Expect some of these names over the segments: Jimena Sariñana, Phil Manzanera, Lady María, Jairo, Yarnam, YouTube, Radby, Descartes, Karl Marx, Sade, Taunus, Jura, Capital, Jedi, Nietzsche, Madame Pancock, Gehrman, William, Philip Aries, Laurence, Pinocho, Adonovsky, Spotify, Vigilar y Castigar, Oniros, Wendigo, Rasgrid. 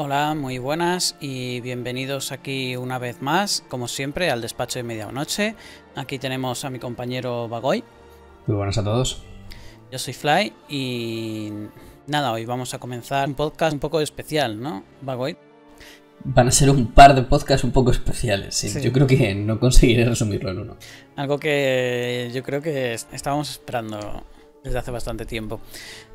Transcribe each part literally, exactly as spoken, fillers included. Hola, muy buenas y bienvenidos aquí una vez más, como siempre, al despacho de medianoche. Aquí tenemos a mi compañero Bagoy. Muy buenas a todos. Yo soy Fly y nada, hoy vamos a comenzar un podcast un poco especial, ¿no, Bagoy? Van a ser un par de podcasts un poco especiales, ¿sí? Sí. Yo creo que no conseguiré resumirlo en uno. Algo que yo creo que estábamos esperando desde hace bastante tiempo.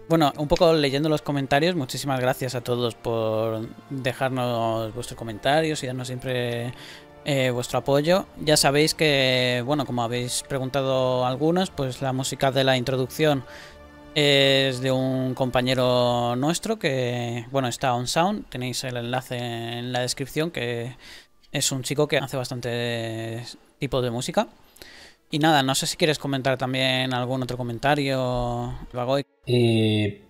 Bueno, un poco leyendo los comentarios, muchísimas gracias a todos por dejarnos vuestros comentarios y darnos siempre eh, vuestro apoyo. Ya sabéis que, bueno, como habéis preguntado algunos, pues la música de la introducción es de un compañero nuestro que, bueno, está on sound. Tenéis el enlace en la descripción, que es un chico que hace bastantes tipos de música. Y nada, no sé si quieres comentar también algún otro comentario, Bagoy. Eh,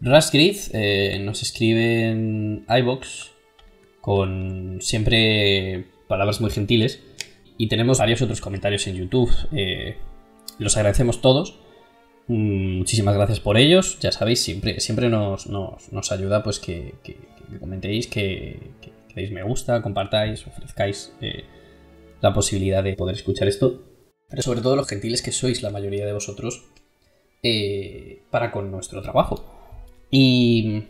Rasgrid eh, nos escribe en iVoox con siempre palabras muy gentiles. Y tenemos varios otros comentarios en YouTube. Eh, los agradecemos todos. Mm, muchísimas gracias por ellos. Ya sabéis, siempre, siempre nos, nos, nos ayuda pues que, que, que comentéis, que, que, que deis me gusta, compartáis, ofrezcáis eh, la posibilidad de poder escuchar esto. Pero sobre todo los gentiles que sois la mayoría de vosotros eh, para con nuestro trabajo. Y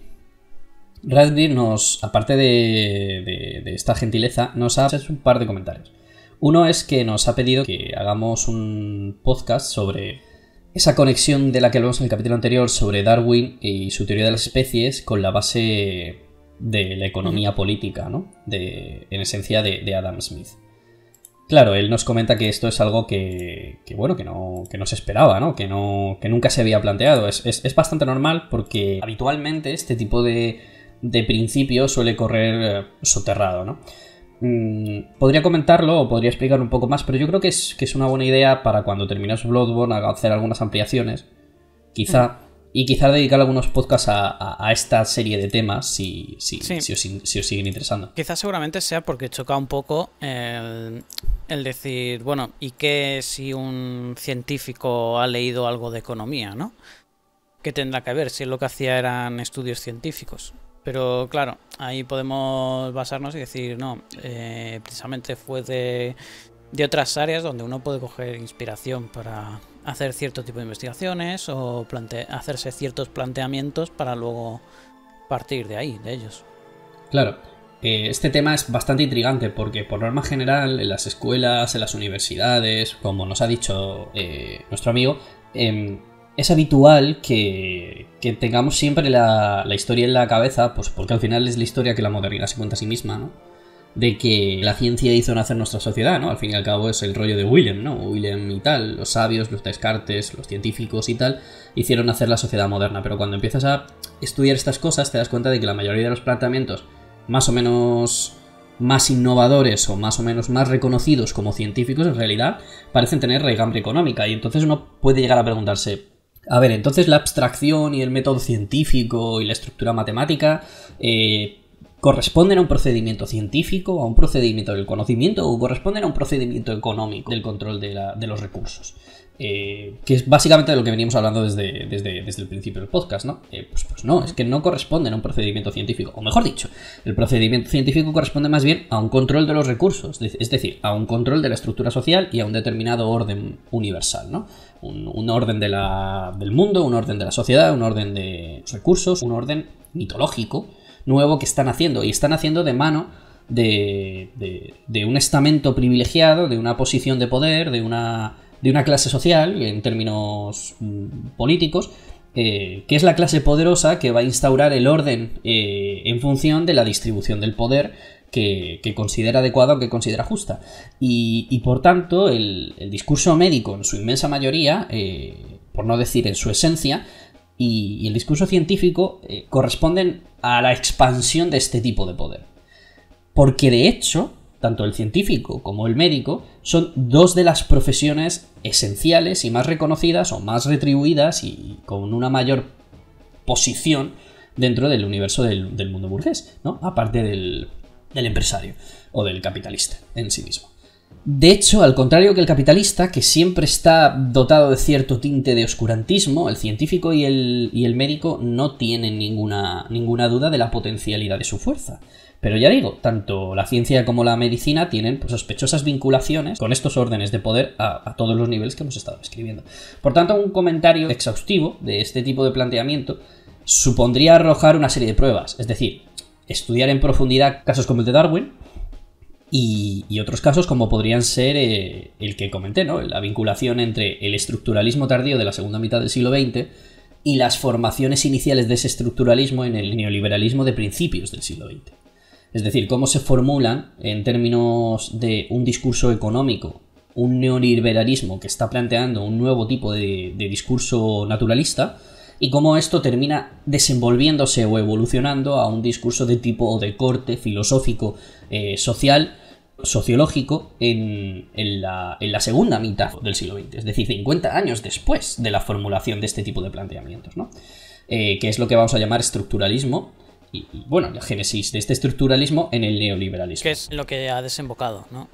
Radby nos, aparte de, de, de esta gentileza, nos ha hecho un par de comentarios. Uno es que nos ha pedido que hagamos un podcast sobre esa conexión de la que hablamos en el capítulo anterior sobre Darwin y su teoría de las especies con la base de la economía política, ¿no? De, en esencia de, de Adam Smith. Claro, él nos comenta que esto es algo que, que bueno, que no, que no se esperaba, ¿no? Que, no, que nunca se había planteado. Es, es, es bastante normal porque habitualmente este tipo de, de principio suele correr eh, soterrado, ¿no? Mm, podría comentarlo o podría explicar un poco más, pero yo creo que es, que es una buena idea para cuando terminemos Bloodborne hacer algunas ampliaciones, quizá, y quizá dedicar algunos podcasts a, a, a esta serie de temas si, si, sí. si, os, si os siguen interesando. Quizás seguramente sea porque choca un poco el... El decir, bueno, ¿y qué si un científico ha leído algo de economía, no? ¿Qué tendrá que ver si lo que hacía eran estudios científicos? Pero claro, ahí podemos basarnos y decir, no, eh, precisamente fue de, de otras áreas donde uno puede coger inspiración para hacer cierto tipo de investigaciones o plante- hacerse ciertos planteamientos para luego partir de ahí, de ellos. Claro. Este tema es bastante intrigante porque por norma general en las escuelas, en las universidades, como nos ha dicho eh, nuestro amigo, eh, es habitual que, que tengamos siempre la, la historia en la cabeza, pues porque al final es la historia que la modernidad se cuenta a sí misma, ¿no? De que la ciencia hizo nacer nuestra sociedad, ¿no? Al fin y al cabo es el rollo de William, ¿no? William y tal, los sabios, los Descartes, los científicos y tal, hicieron nacer la sociedad moderna, pero cuando empiezas a estudiar estas cosas te das cuenta de que la mayoría de los planteamientos más o menos más innovadores o más o menos más reconocidos como científicos, en realidad, parecen tener raigambre económica. Y entonces uno puede llegar a preguntarse, a ver, entonces la abstracción y el método científico y la estructura matemática eh, ¿corresponden a un procedimiento científico, a un procedimiento del conocimiento o corresponden a un procedimiento económico del control de, la, de los recursos? Eh, que es básicamente de lo que veníamos hablando desde, desde, desde el principio del podcast, ¿no? Eh, pues, pues no, es que no corresponden a un procedimiento científico, o mejor dicho, el procedimiento científico corresponde más bien a un control de los recursos, es decir, a un control de la estructura social y a un determinado orden universal, ¿no? Un, un orden de la, del mundo, un orden de la sociedad, un orden de los recursos, un orden mitológico nuevo que están haciendo, y están haciendo de mano de, de, de un estamento privilegiado, de una posición de poder, de una... de una clase social, en términos mm, políticos, eh, que es la clase poderosa que va a instaurar el orden eh, en función de la distribución del poder que, que considera adecuada o que considera justa. Y, y por tanto, el, el discurso médico, en su inmensa mayoría, eh, por no decir en su esencia, y, y el discurso científico eh, corresponden a la expansión de este tipo de poder. Porque de hecho, tanto el científico como el médico son dos de las profesiones esenciales y más reconocidas o más retribuidas y con una mayor posición dentro del universo del, del mundo burgués, ¿no? Aparte del, del empresario o del capitalista en sí mismo. De hecho, al contrario que el capitalista, que siempre está dotado de cierto tinte de oscurantismo, el científico y el, y el médico no tienen ninguna, ninguna duda de la potencialidad de su fuerza. Pero ya digo, tanto la ciencia como la medicina tienen pues, sospechosas vinculaciones con estos órdenes de poder a, a todos los niveles que hemos estado describiendo. Por tanto, un comentario exhaustivo de este tipo de planteamiento supondría arrojar una serie de pruebas, es decir, estudiar en profundidad casos como el de Darwin y, y otros casos como podrían ser eh, el que comenté, ¿no? La vinculación entre el estructuralismo tardío de la segunda mitad del siglo veinte y las formaciones iniciales de ese estructuralismo en el neoliberalismo de principios del siglo veinte. Es decir, cómo se formulan en términos de un discurso económico, un neoliberalismo que está planteando un nuevo tipo de, de discurso naturalista y cómo esto termina desenvolviéndose o evolucionando a un discurso de tipo de corte filosófico, eh, social, sociológico en, en, la, en la segunda mitad del siglo veinte, es decir, cincuenta años después de la formulación de este tipo de planteamientos, ¿no? Eh, que es lo que vamos a llamar estructuralismo. Y, y bueno, la génesis de este estructuralismo en el neoliberalismo. Que es lo que ha desembocado, ¿no?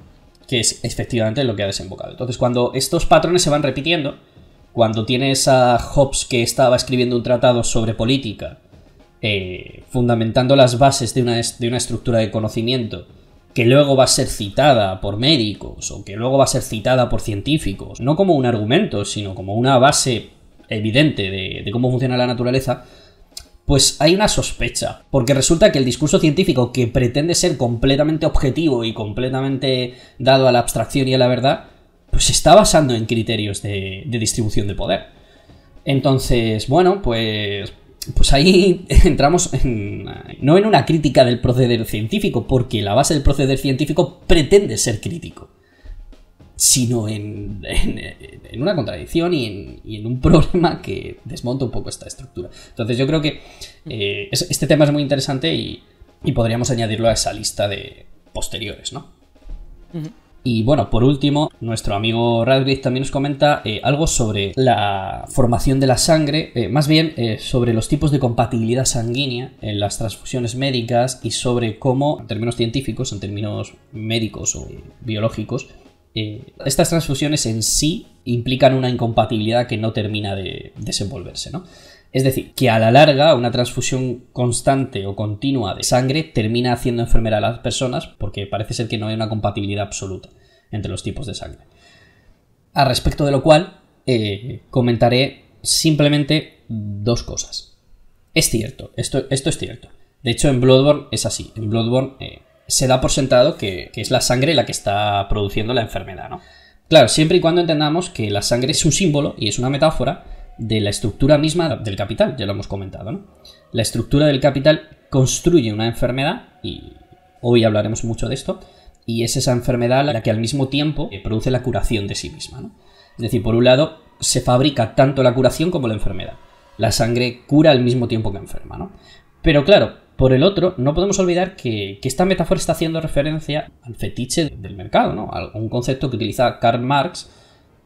Que es efectivamente lo que ha desembocado. Entonces, cuando estos patrones se van repitiendo, cuando tienes a Hobbes que estaba escribiendo un tratado sobre política, eh, fundamentando las bases de una, de una estructura de conocimiento, que luego va a ser citada por médicos o que luego va a ser citada por científicos, no como un argumento, sino como una base evidente de, de cómo funciona la naturaleza, pues hay una sospecha, porque resulta que el discurso científico que pretende ser completamente objetivo y completamente dado a la abstracción y a la verdad, pues se está basando en criterios de, de distribución de poder. Entonces, bueno, pues, pues ahí entramos en, no en una crítica del proceder científico, porque la base del proceder científico pretende ser crítico, sino en, en, en una contradicción y en, y en un problema que desmonta un poco esta estructura. Entonces yo creo que eh, es, este tema es muy interesante y, y podríamos añadirlo a esa lista de posteriores, ¿no? Uh-huh. Y bueno, por último, nuestro amigo Radby también nos comenta eh, algo sobre la formación de la sangre, eh, más bien eh, sobre los tipos de compatibilidad sanguínea en las transfusiones médicas y sobre cómo, en términos científicos, en términos médicos o biológicos, Eh, estas transfusiones en sí implican una incompatibilidad que no termina de desenvolverse, ¿no? Es decir, que a la larga una transfusión constante o continua de sangre termina haciendo enfermer a las personas porque parece ser que no hay una compatibilidad absoluta entre los tipos de sangre. Al respecto de lo cual, eh, comentaré simplemente dos cosas. Es cierto, esto, esto es cierto. De hecho, en Bloodborne es así. En Bloodborne... Eh, se da por sentado que, que es la sangre la que está produciendo la enfermedad, ¿no? Claro, siempre y cuando entendamos que la sangre es un símbolo y es una metáfora de la estructura misma del capital, ya lo hemos comentado, ¿no? La estructura del capital construye una enfermedad, y hoy hablaremos mucho de esto, y es esa enfermedad la que al mismo tiempo produce la curación de sí misma, ¿no? Es decir, por un lado, se fabrica tanto la curación como la enfermedad. La sangre cura al mismo tiempo que enferma, ¿no? Pero claro, por el otro, no podemos olvidar que, que esta metáfora está haciendo referencia al fetiche del mercado, ¿no? A un concepto que utiliza Karl Marx,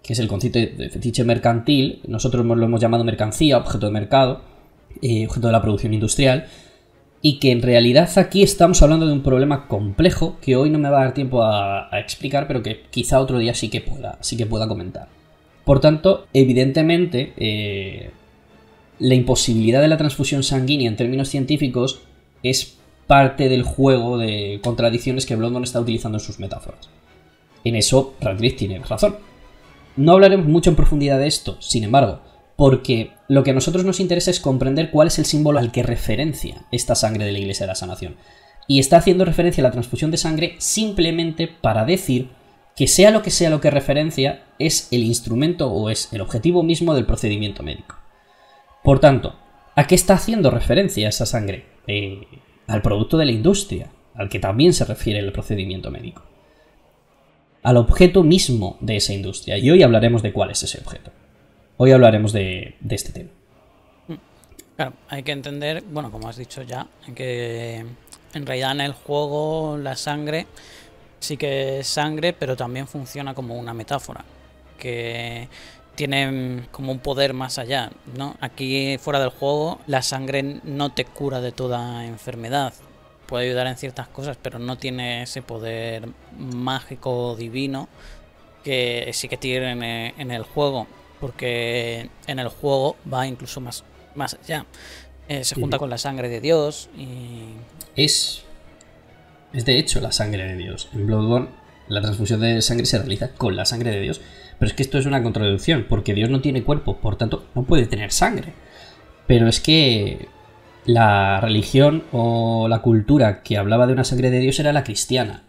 que es el concepto de fetiche mercantil. Nosotros lo hemos llamado mercancía, objeto de mercado, eh, objeto de la producción industrial, y que en realidad aquí estamos hablando de un problema complejo que hoy no me va a dar tiempo a, a explicar, pero que quizá otro día sí que pueda, sí que pueda comentar. Por tanto, evidentemente, eh, la imposibilidad de la transfusión sanguínea en términos científicos es parte del juego de contradicciones que Bloodborne está utilizando en sus metáforas. En eso Radcliffe tiene razón. No hablaremos mucho en profundidad de esto, sin embargo, porque lo que a nosotros nos interesa es comprender cuál es el símbolo al que referencia esta sangre de la Iglesia de la Sanación. Y está haciendo referencia a la transfusión de sangre simplemente para decir que sea lo que sea lo que referencia, es el instrumento o es el objetivo mismo del procedimiento médico. Por tanto, ¿a qué está haciendo referencia esa sangre? Eh, al producto de la industria, al que también se refiere el procedimiento médico, al objeto mismo de esa industria, y hoy hablaremos de cuál es ese objeto. Hoy hablaremos de, de este tema. Claro, hay que entender, bueno, como has dicho ya, que en realidad en el juego la sangre sí que es sangre, pero también funciona como una metáfora, que tienen como un poder más allá, ¿no? Aquí fuera del juego la sangre no te cura de toda enfermedad, puede ayudar en ciertas cosas, pero no tiene ese poder mágico divino que sí que tiene en el juego, porque en el juego va incluso más, más allá. Eh, se junta con la sangre de Dios y... Es... Es de hecho la sangre de Dios. En Bloodborne la transfusión de sangre se realiza con la sangre de Dios. Pero es que esto es una contradicción, porque Dios no tiene cuerpo, por tanto no puede tener sangre. Pero es que la religión o la cultura que hablaba de una sangre de Dios era la cristiana.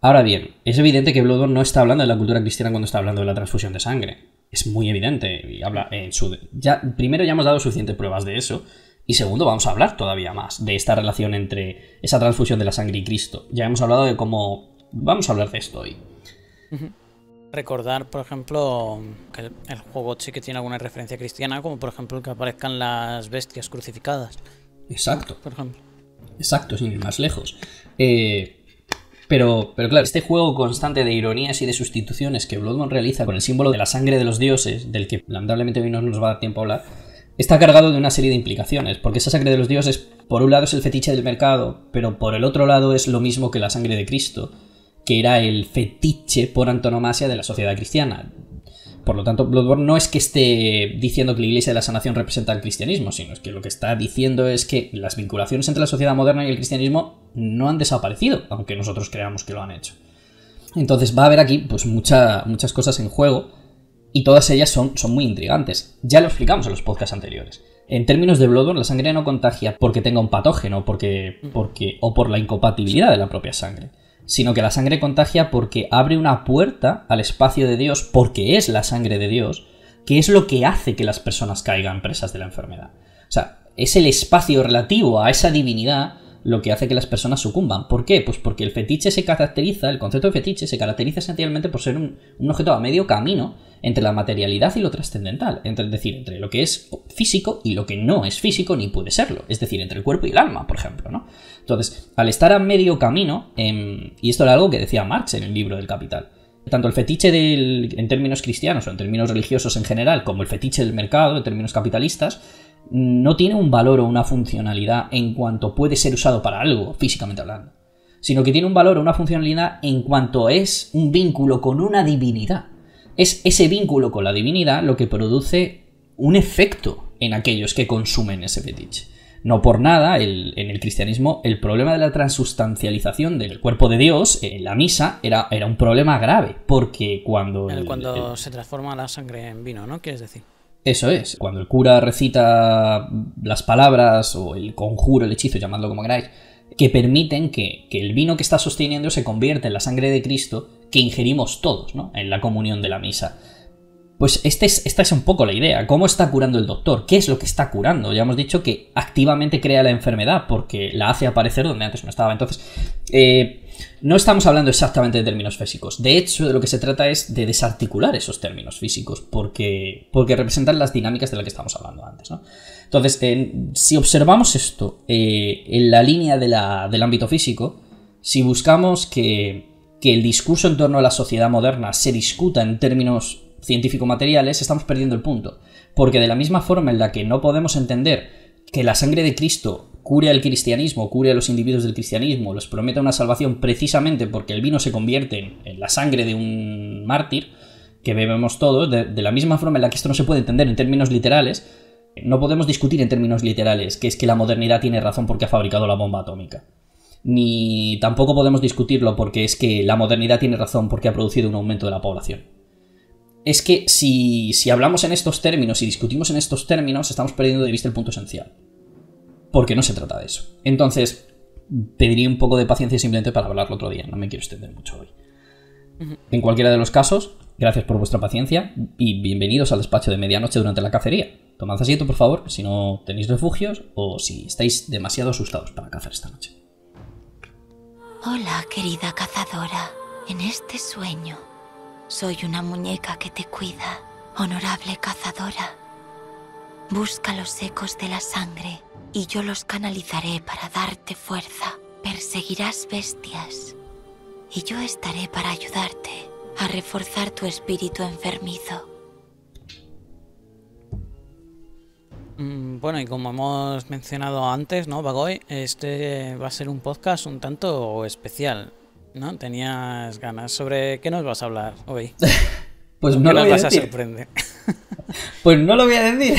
Ahora bien, es evidente que Bloodborne no está hablando de la cultura cristiana cuando está hablando de la transfusión de sangre. Es muy evidente. Y habla en su... ya, primero, ya hemos dado suficientes pruebas de eso. Y segundo, vamos a hablar todavía más de esta relación entre esa transfusión de la sangre y Cristo. Ya hemos hablado de cómo... Vamos a hablar de esto hoy. Uh-huh. Recordar, por ejemplo, que el, el juego sí que tiene alguna referencia cristiana, como por ejemplo que aparezcan las bestias crucificadas. Exacto. Por ejemplo. Exacto, sin ir más lejos. Eh... Pero, pero claro, este juego constante de ironías y de sustituciones que Bloodborne realiza con el símbolo de la sangre de los dioses, del que lamentablemente hoy no nos va a dar tiempo a hablar, está cargado de una serie de implicaciones, porque esa sangre de los dioses, por un lado es el fetiche del mercado, pero por el otro lado es lo mismo que la sangre de Cristo, que era el fetiche por antonomasia de la sociedad cristiana. Por lo tanto, Bloodborne no es que esté diciendo que la Iglesia de la Sanación representa el cristianismo, sino que lo que está diciendo es que las vinculaciones entre la sociedad moderna y el cristianismo no han desaparecido, aunque nosotros creamos que lo han hecho. Entonces va a haber aquí pues, mucha, muchas cosas en juego, y todas ellas son, son muy intrigantes. Ya lo explicamos en los podcasts anteriores. En términos de Bloodborne, la sangre no contagia porque tenga un patógeno porque, porque, o por la incompatibilidad de la propia sangre, sino que la sangre contagia porque abre una puerta al espacio de Dios, porque es la sangre de Dios, que es lo que hace que las personas caigan presas de la enfermedad. O sea, es el espacio relativo a esa divinidad lo que hace que las personas sucumban. ¿Por qué? Pues porque el fetiche se caracteriza, el concepto de fetiche se caracteriza esencialmente por ser un, un objeto a medio camino entre la materialidad y lo trascendental, entre, es decir, entre lo que es físico y lo que no es físico ni puede serlo, es decir, entre el cuerpo y el alma, por ejemplo, ¿no? Entonces, al estar a medio camino, eh, y esto era algo que decía Marx en el libro del Capital, tanto el fetiche del, en términos cristianos o en términos religiosos en general, como el fetiche del mercado en términos capitalistas, no tiene un valor o una funcionalidad en cuanto puede ser usado para algo, físicamente hablando, sino que tiene un valor o una funcionalidad en cuanto es un vínculo con una divinidad. Es ese vínculo con la divinidad lo que produce un efecto en aquellos que consumen ese fetiche. No por nada, el, en el cristianismo, el problema de la transustancialización del cuerpo de Dios en la misa era, era un problema grave, porque cuando... El, cuando el, se transforma la sangre en vino, ¿no? ¿Quieres decir? Eso es. Cuando el cura recita las palabras o el conjuro, el hechizo, llamadlo como queráis, que permiten que, que el vino que está sosteniendo se convierta en la sangre de Cristo que ingerimos todos, ¿no? En la comunión de la misa. Pues este es, esta es un poco la idea. ¿Cómo está curando el doctor? ¿Qué es lo que está curando? Ya hemos dicho que activamente crea la enfermedad porque la hace aparecer donde antes no estaba. Entonces, eh, no estamos hablando exactamente de términos físicos. De hecho, de lo que se trata es de desarticular esos términos físicos porque, porque representan las dinámicas de las que estábamos hablando antes, ¿no? Entonces, eh, si observamos esto eh, en la línea de la, del ámbito físico, si buscamos que... que el discurso en torno a la sociedad moderna se discuta en términos científico-materiales, estamos perdiendo el punto. Porque de la misma forma en la que no podemos entender que la sangre de Cristo cure al cristianismo, cure a los individuos del cristianismo, les promete una salvación precisamente porque el vino se convierte en la sangre de un mártir, que bebemos todos, de, de la misma forma en la que esto no se puede entender en términos literales, no podemos discutir en términos literales que es que la modernidad tiene razón porque ha fabricado la bomba atómica. Ni tampoco podemos discutirlo porque es que la modernidad tiene razón porque ha producido un aumento de la población. Es que si, si hablamos en estos términos y discutimos en estos términos, estamos perdiendo de vista el punto esencial. Porque no se trata de eso. Entonces, pediría un poco de paciencia simplemente para hablarlo otro día. No me quiero extender mucho hoy. En cualquiera de los casos, gracias por vuestra paciencia y bienvenidos al despacho de medianoche durante la cacería. Tomad asiento, por favor, si no tenéis refugios o si estáis demasiado asustados para cazar esta noche. Hola, querida cazadora. En este sueño, soy una muñeca que te cuida, honorable cazadora. Busca los ecos de la sangre y yo los canalizaré para darte fuerza. Perseguirás bestias y yo estaré para ayudarte a reforzar tu espíritu enfermizo. Mm, Bueno, y como hemos mencionado antes, ¿no, Bagoy? Este va a ser un podcast un tanto especial, ¿no? Tenías ganas. ¿Sobre qué nos vas a hablar hoy? Pues no lo voy a decir. Vas a sorprender. Pues no lo voy a decir.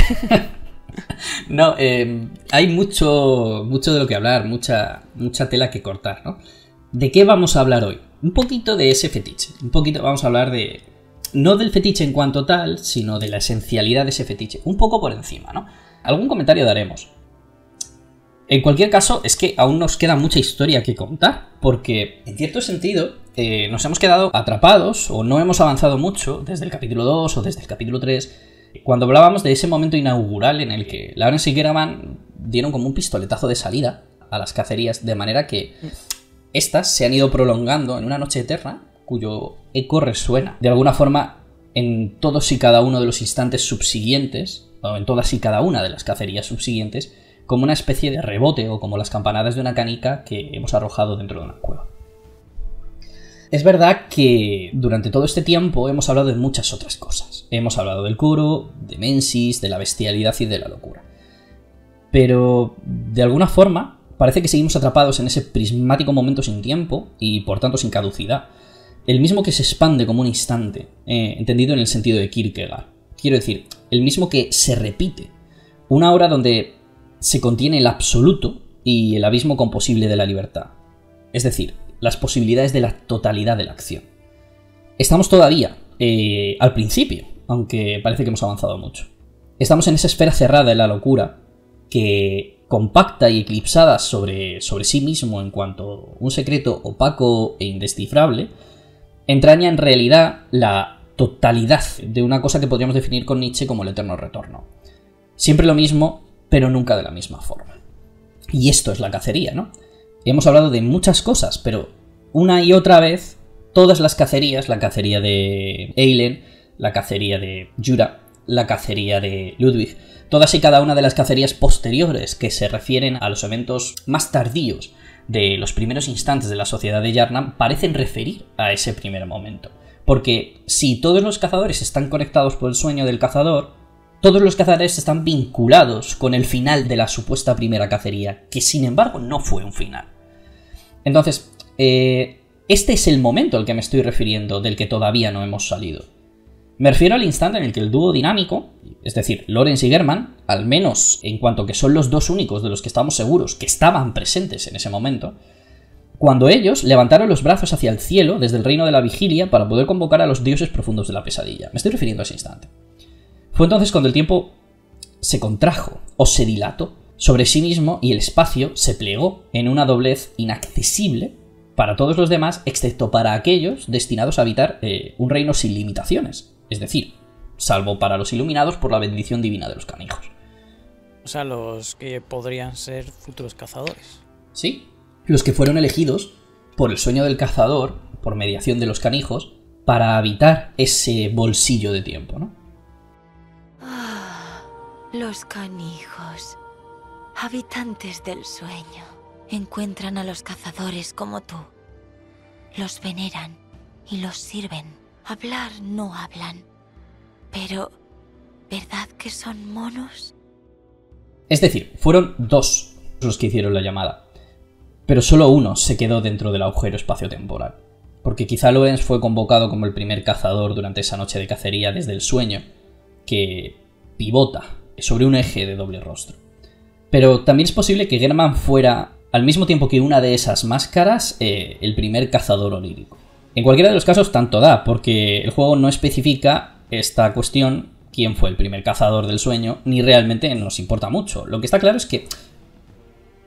No, eh, hay mucho, mucho de lo que hablar, mucha, mucha tela que cortar, ¿no? ¿De qué vamos a hablar hoy? Un poquito de ese fetiche, un poquito vamos a hablar de... No del fetiche en cuanto tal, sino de la esencialidad de ese fetiche, un poco por encima, ¿no? Algún comentario daremos. En cualquier caso, es que aún nos queda mucha historia que contar, porque, en cierto sentido, eh, nos hemos quedado atrapados, o no hemos avanzado mucho, desde el capítulo dos o desde el capítulo tres... Cuando hablábamos de ese momento inaugural en el que Laurence y Gehrman dieron como un pistoletazo de salida a las cacerías, de manera que estas se han ido prolongando en una noche eterna, cuyo eco resuena de alguna forma en todos y cada uno de los instantes subsiguientes, o en todas y cada una de las cacerías subsiguientes, como una especie de rebote o como las campanadas de una canica que hemos arrojado dentro de una cueva. Es verdad que durante todo este tiempo hemos hablado de muchas otras cosas. Hemos hablado del Kuro, de Mensis, de la bestialidad y de la locura. Pero, de alguna forma, parece que seguimos atrapados en ese prismático momento sin tiempo y, por tanto, sin caducidad. El mismo que se expande como un instante, eh, entendido en el sentido de Kierkegaard. Quiero decir, el mismo que se repite. Una hora donde se contiene el absoluto y el abismo composible de la libertad. Es decir, las posibilidades de la totalidad de la acción. Estamos todavía eh, al principio, aunque parece que hemos avanzado mucho. Estamos en esa esfera cerrada de la locura, que compacta y eclipsada sobre, sobre sí mismo en cuanto un secreto opaco e indescifrable, entraña en realidad la totalidad de una cosa que podríamos definir con Nietzsche como el eterno retorno. Siempre lo mismo, pero nunca de la misma forma. Y esto es la cacería, ¿no? Hemos hablado de muchas cosas, pero una y otra vez, todas las cacerías, la cacería de Ailen, la cacería de Jura, la cacería de Ludwig, todas y cada una de las cacerías posteriores que se refieren a los eventos más tardíos de los primeros instantes de la sociedad de Yarnam, parecen referir a ese primer momento. Porque si todos los cazadores están conectados por el sueño del cazador, todos los cazadores están vinculados con el final de la supuesta primera cacería, que sin embargo no fue un final. Entonces, eh, este es el momento al que me estoy refiriendo, del que todavía no hemos salido. Me refiero al instante en el que el dúo dinámico, es decir, Laurence y Gehrman, al menos en cuanto que son los dos únicos de los que estamos seguros que estaban presentes en ese momento, cuando ellos levantaron los brazos hacia el cielo desde el reino de la vigilia para poder convocar a los dioses profundos de la pesadilla. Me estoy refiriendo a ese instante. Fue entonces cuando el tiempo se contrajo o se dilató sobre sí mismo y el espacio se plegó en una doblez inaccesible para todos los demás, excepto para aquellos destinados a habitar eh, un reino sin limitaciones, es decir, salvo para los iluminados por la bendición divina de los canijos. O sea, los que podrían ser futuros cazadores. Sí, los que fueron elegidos por el sueño del cazador, por mediación de los canijos, para habitar ese bolsillo de tiempo, ¿no? Los canijos, habitantes del sueño, encuentran a los cazadores como tú. Los veneran y los sirven. Hablar no hablan. Pero, ¿verdad que son monos? Es decir, fueron dos los que hicieron la llamada. Pero solo uno se quedó dentro del agujero espaciotemporal. Porque quizá Laurence fue convocado como el primer cazador durante esa noche de cacería desde el sueño, que pivota sobre un eje de doble rostro. Pero también es posible que Gehrman fuera, al mismo tiempo que una de esas máscaras, eh, el primer cazador onírico. En cualquiera de los casos tanto da, porque el juego no especifica esta cuestión, quién fue el primer cazador del sueño, ni realmente nos importa mucho. Lo que está claro es que,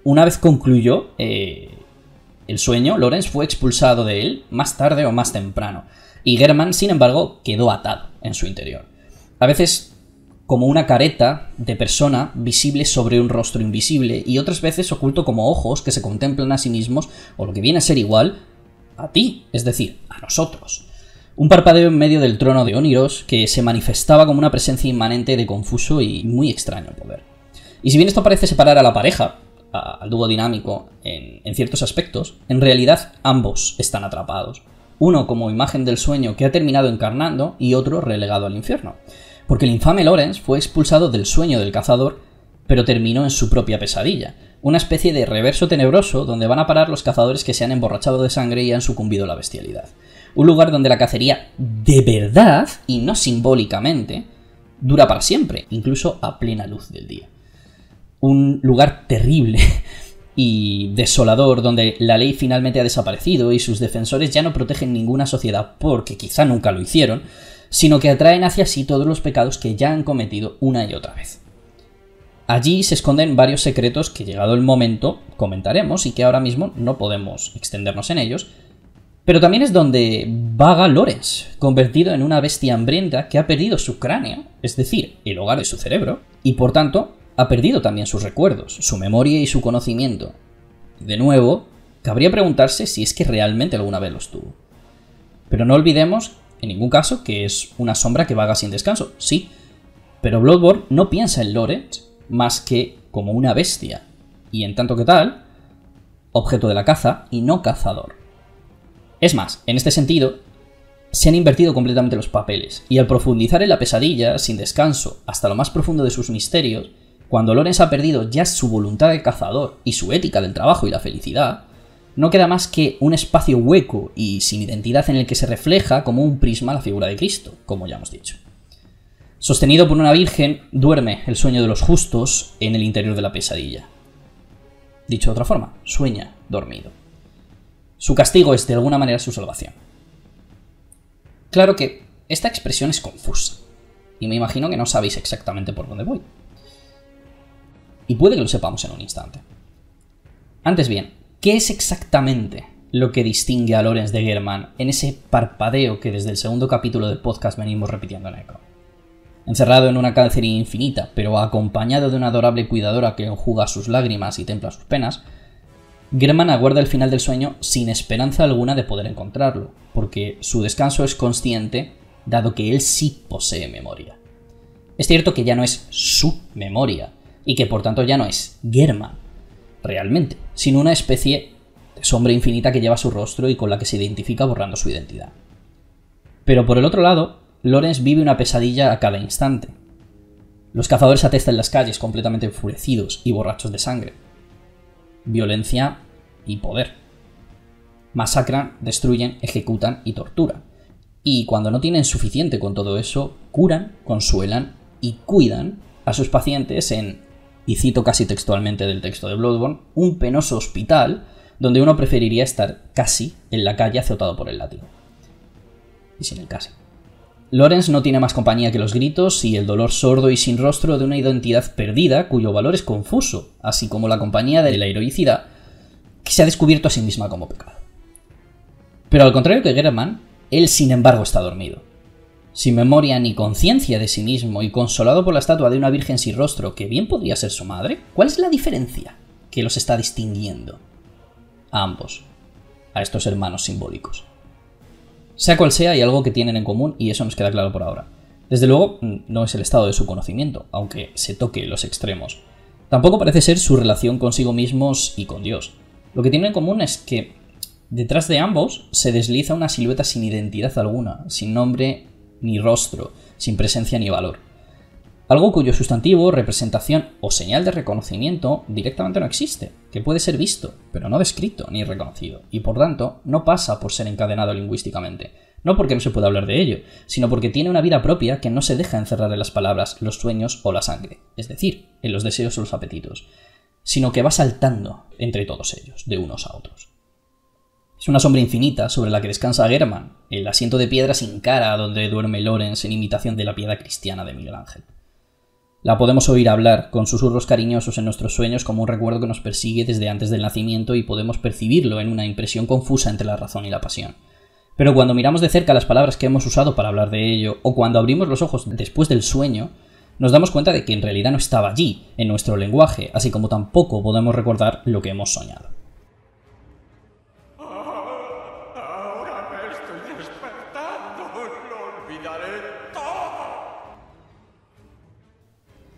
una vez concluyó eh, el sueño, Laurence fue expulsado de él más tarde o más temprano, y Gehrman, sin embargo, quedó atado en su interior. A veces como una careta de persona visible sobre un rostro invisible, y otras veces oculto como ojos que se contemplan a sí mismos, o lo que viene a ser igual a ti, es decir, a nosotros. Un parpadeo en medio del trono de Oniros que se manifestaba como una presencia inmanente de confuso y muy extraño poder. Y si bien esto parece separar a la pareja, a, al dúo dinámico, en, en ciertos aspectos, en realidad ambos están atrapados. Uno como imagen del sueño que ha terminado encarnando, y otro relegado al infierno. Porque el infame Laurence fue expulsado del sueño del cazador pero terminó en su propia pesadilla, una especie de reverso tenebroso donde van a parar los cazadores que se han emborrachado de sangre y han sucumbido a la bestialidad. Un lugar donde la cacería de verdad, y no simbólicamente, dura para siempre, incluso a plena luz del día. Un lugar terrible y desolador donde la ley finalmente ha desaparecido y sus defensores ya no protegen ninguna sociedad porque quizá nunca lo hicieron, sino que atraen hacia sí todos los pecados que ya han cometido una y otra vez. Allí se esconden varios secretos que, llegado el momento, comentaremos y que ahora mismo no podemos extendernos en ellos, pero también es donde vaga Laurence, convertido en una bestia hambrienta que ha perdido su cráneo, es decir, el hogar de su cerebro, y por tanto ha perdido también sus recuerdos, su memoria y su conocimiento. De nuevo, cabría preguntarse si es que realmente alguna vez los tuvo. Pero no olvidemos, en ningún caso, que es una sombra que vaga sin descanso, sí, pero Bloodborne no piensa en Laurence más que como una bestia, y en tanto que tal, objeto de la caza y no cazador. Es más, en este sentido, se han invertido completamente los papeles, y al profundizar en la pesadilla, sin descanso, hasta lo más profundo de sus misterios, cuando Laurence ha perdido ya su voluntad de cazador y su ética del trabajo y la felicidad, no queda más que un espacio hueco y sin identidad en el que se refleja como un prisma la figura de Cristo, como ya hemos dicho. Sostenido por una virgen, duerme el sueño de los justos en el interior de la pesadilla. Dicho de otra forma, sueña dormido. Su castigo es, de alguna manera, su salvación. Claro que esta expresión es confusa, y me imagino que no sabéis exactamente por dónde voy. Y puede que lo sepamos en un instante. Antes bien, ¿qué es exactamente lo que distingue a Laurence de Gehrman en ese parpadeo que desde el segundo capítulo del podcast venimos repitiendo en eco? Encerrado en una cacería infinita, pero acompañado de una adorable cuidadora que enjuga sus lágrimas y templa sus penas, Gehrman aguarda el final del sueño sin esperanza alguna de poder encontrarlo, porque su descanso es consciente, dado que él sí posee memoria. Es cierto que ya no es su memoria, y que por tanto ya no es Gehrman, realmente, sino una especie de sombra infinita que lleva su rostro y con la que se identifica borrando su identidad. Pero por el otro lado, Laurence vive una pesadilla a cada instante. Los cazadores atestan las calles completamente enfurecidos y borrachos de sangre. Violencia y poder. Masacran, destruyen, ejecutan y torturan. Y cuando no tienen suficiente con todo eso, curan, consuelan y cuidan a sus pacientes en, y cito casi textualmente del texto de Bloodborne, un penoso hospital donde uno preferiría estar casi en la calle azotado por el látigo. Y sin el casi. Laurence no tiene más compañía que los gritos y el dolor sordo y sin rostro de una identidad perdida cuyo valor es confuso, así como la compañía de la heroicidad que se ha descubierto a sí misma como pecado. Pero al contrario que Gehrman, él sin embargo está dormido, sin memoria ni conciencia de sí mismo y consolado por la estatua de una virgen sin rostro que bien podría ser su madre. ¿Cuál es la diferencia que los está distinguiendo? A ambos, a estos hermanos simbólicos. Sea cual sea, hay algo que tienen en común y eso nos queda claro por ahora. Desde luego, no es el estado de su conocimiento, aunque se toque los extremos. Tampoco parece ser su relación consigo mismos y con Dios. Lo que tienen en común es que, detrás de ambos, se desliza una silueta sin identidad alguna, sin nombre ni rostro, sin presencia ni valor. Algo cuyo sustantivo, representación o señal de reconocimiento directamente no existe, que puede ser visto, pero no descrito ni reconocido, y por tanto no pasa por ser encadenado lingüísticamente, no porque no se pueda hablar de ello, sino porque tiene una vida propia que no se deja encerrar en las palabras, los sueños o la sangre, es decir, en los deseos o los apetitos, sino que va saltando entre todos ellos, de unos a otros. Es una sombra infinita sobre la que descansa Gehrman, el asiento de piedra sin cara donde duerme Laurence en imitación de la piedad cristiana de Miguel Ángel. La podemos oír hablar, con susurros cariñosos en nuestros sueños como un recuerdo que nos persigue desde antes del nacimiento y podemos percibirlo en una impresión confusa entre la razón y la pasión. Pero cuando miramos de cerca las palabras que hemos usado para hablar de ello, o cuando abrimos los ojos después del sueño, nos damos cuenta de que en realidad no estaba allí, en nuestro lenguaje, así como tampoco podemos recordar lo que hemos soñado. Ahora me estoy despertando, lo olvidaré.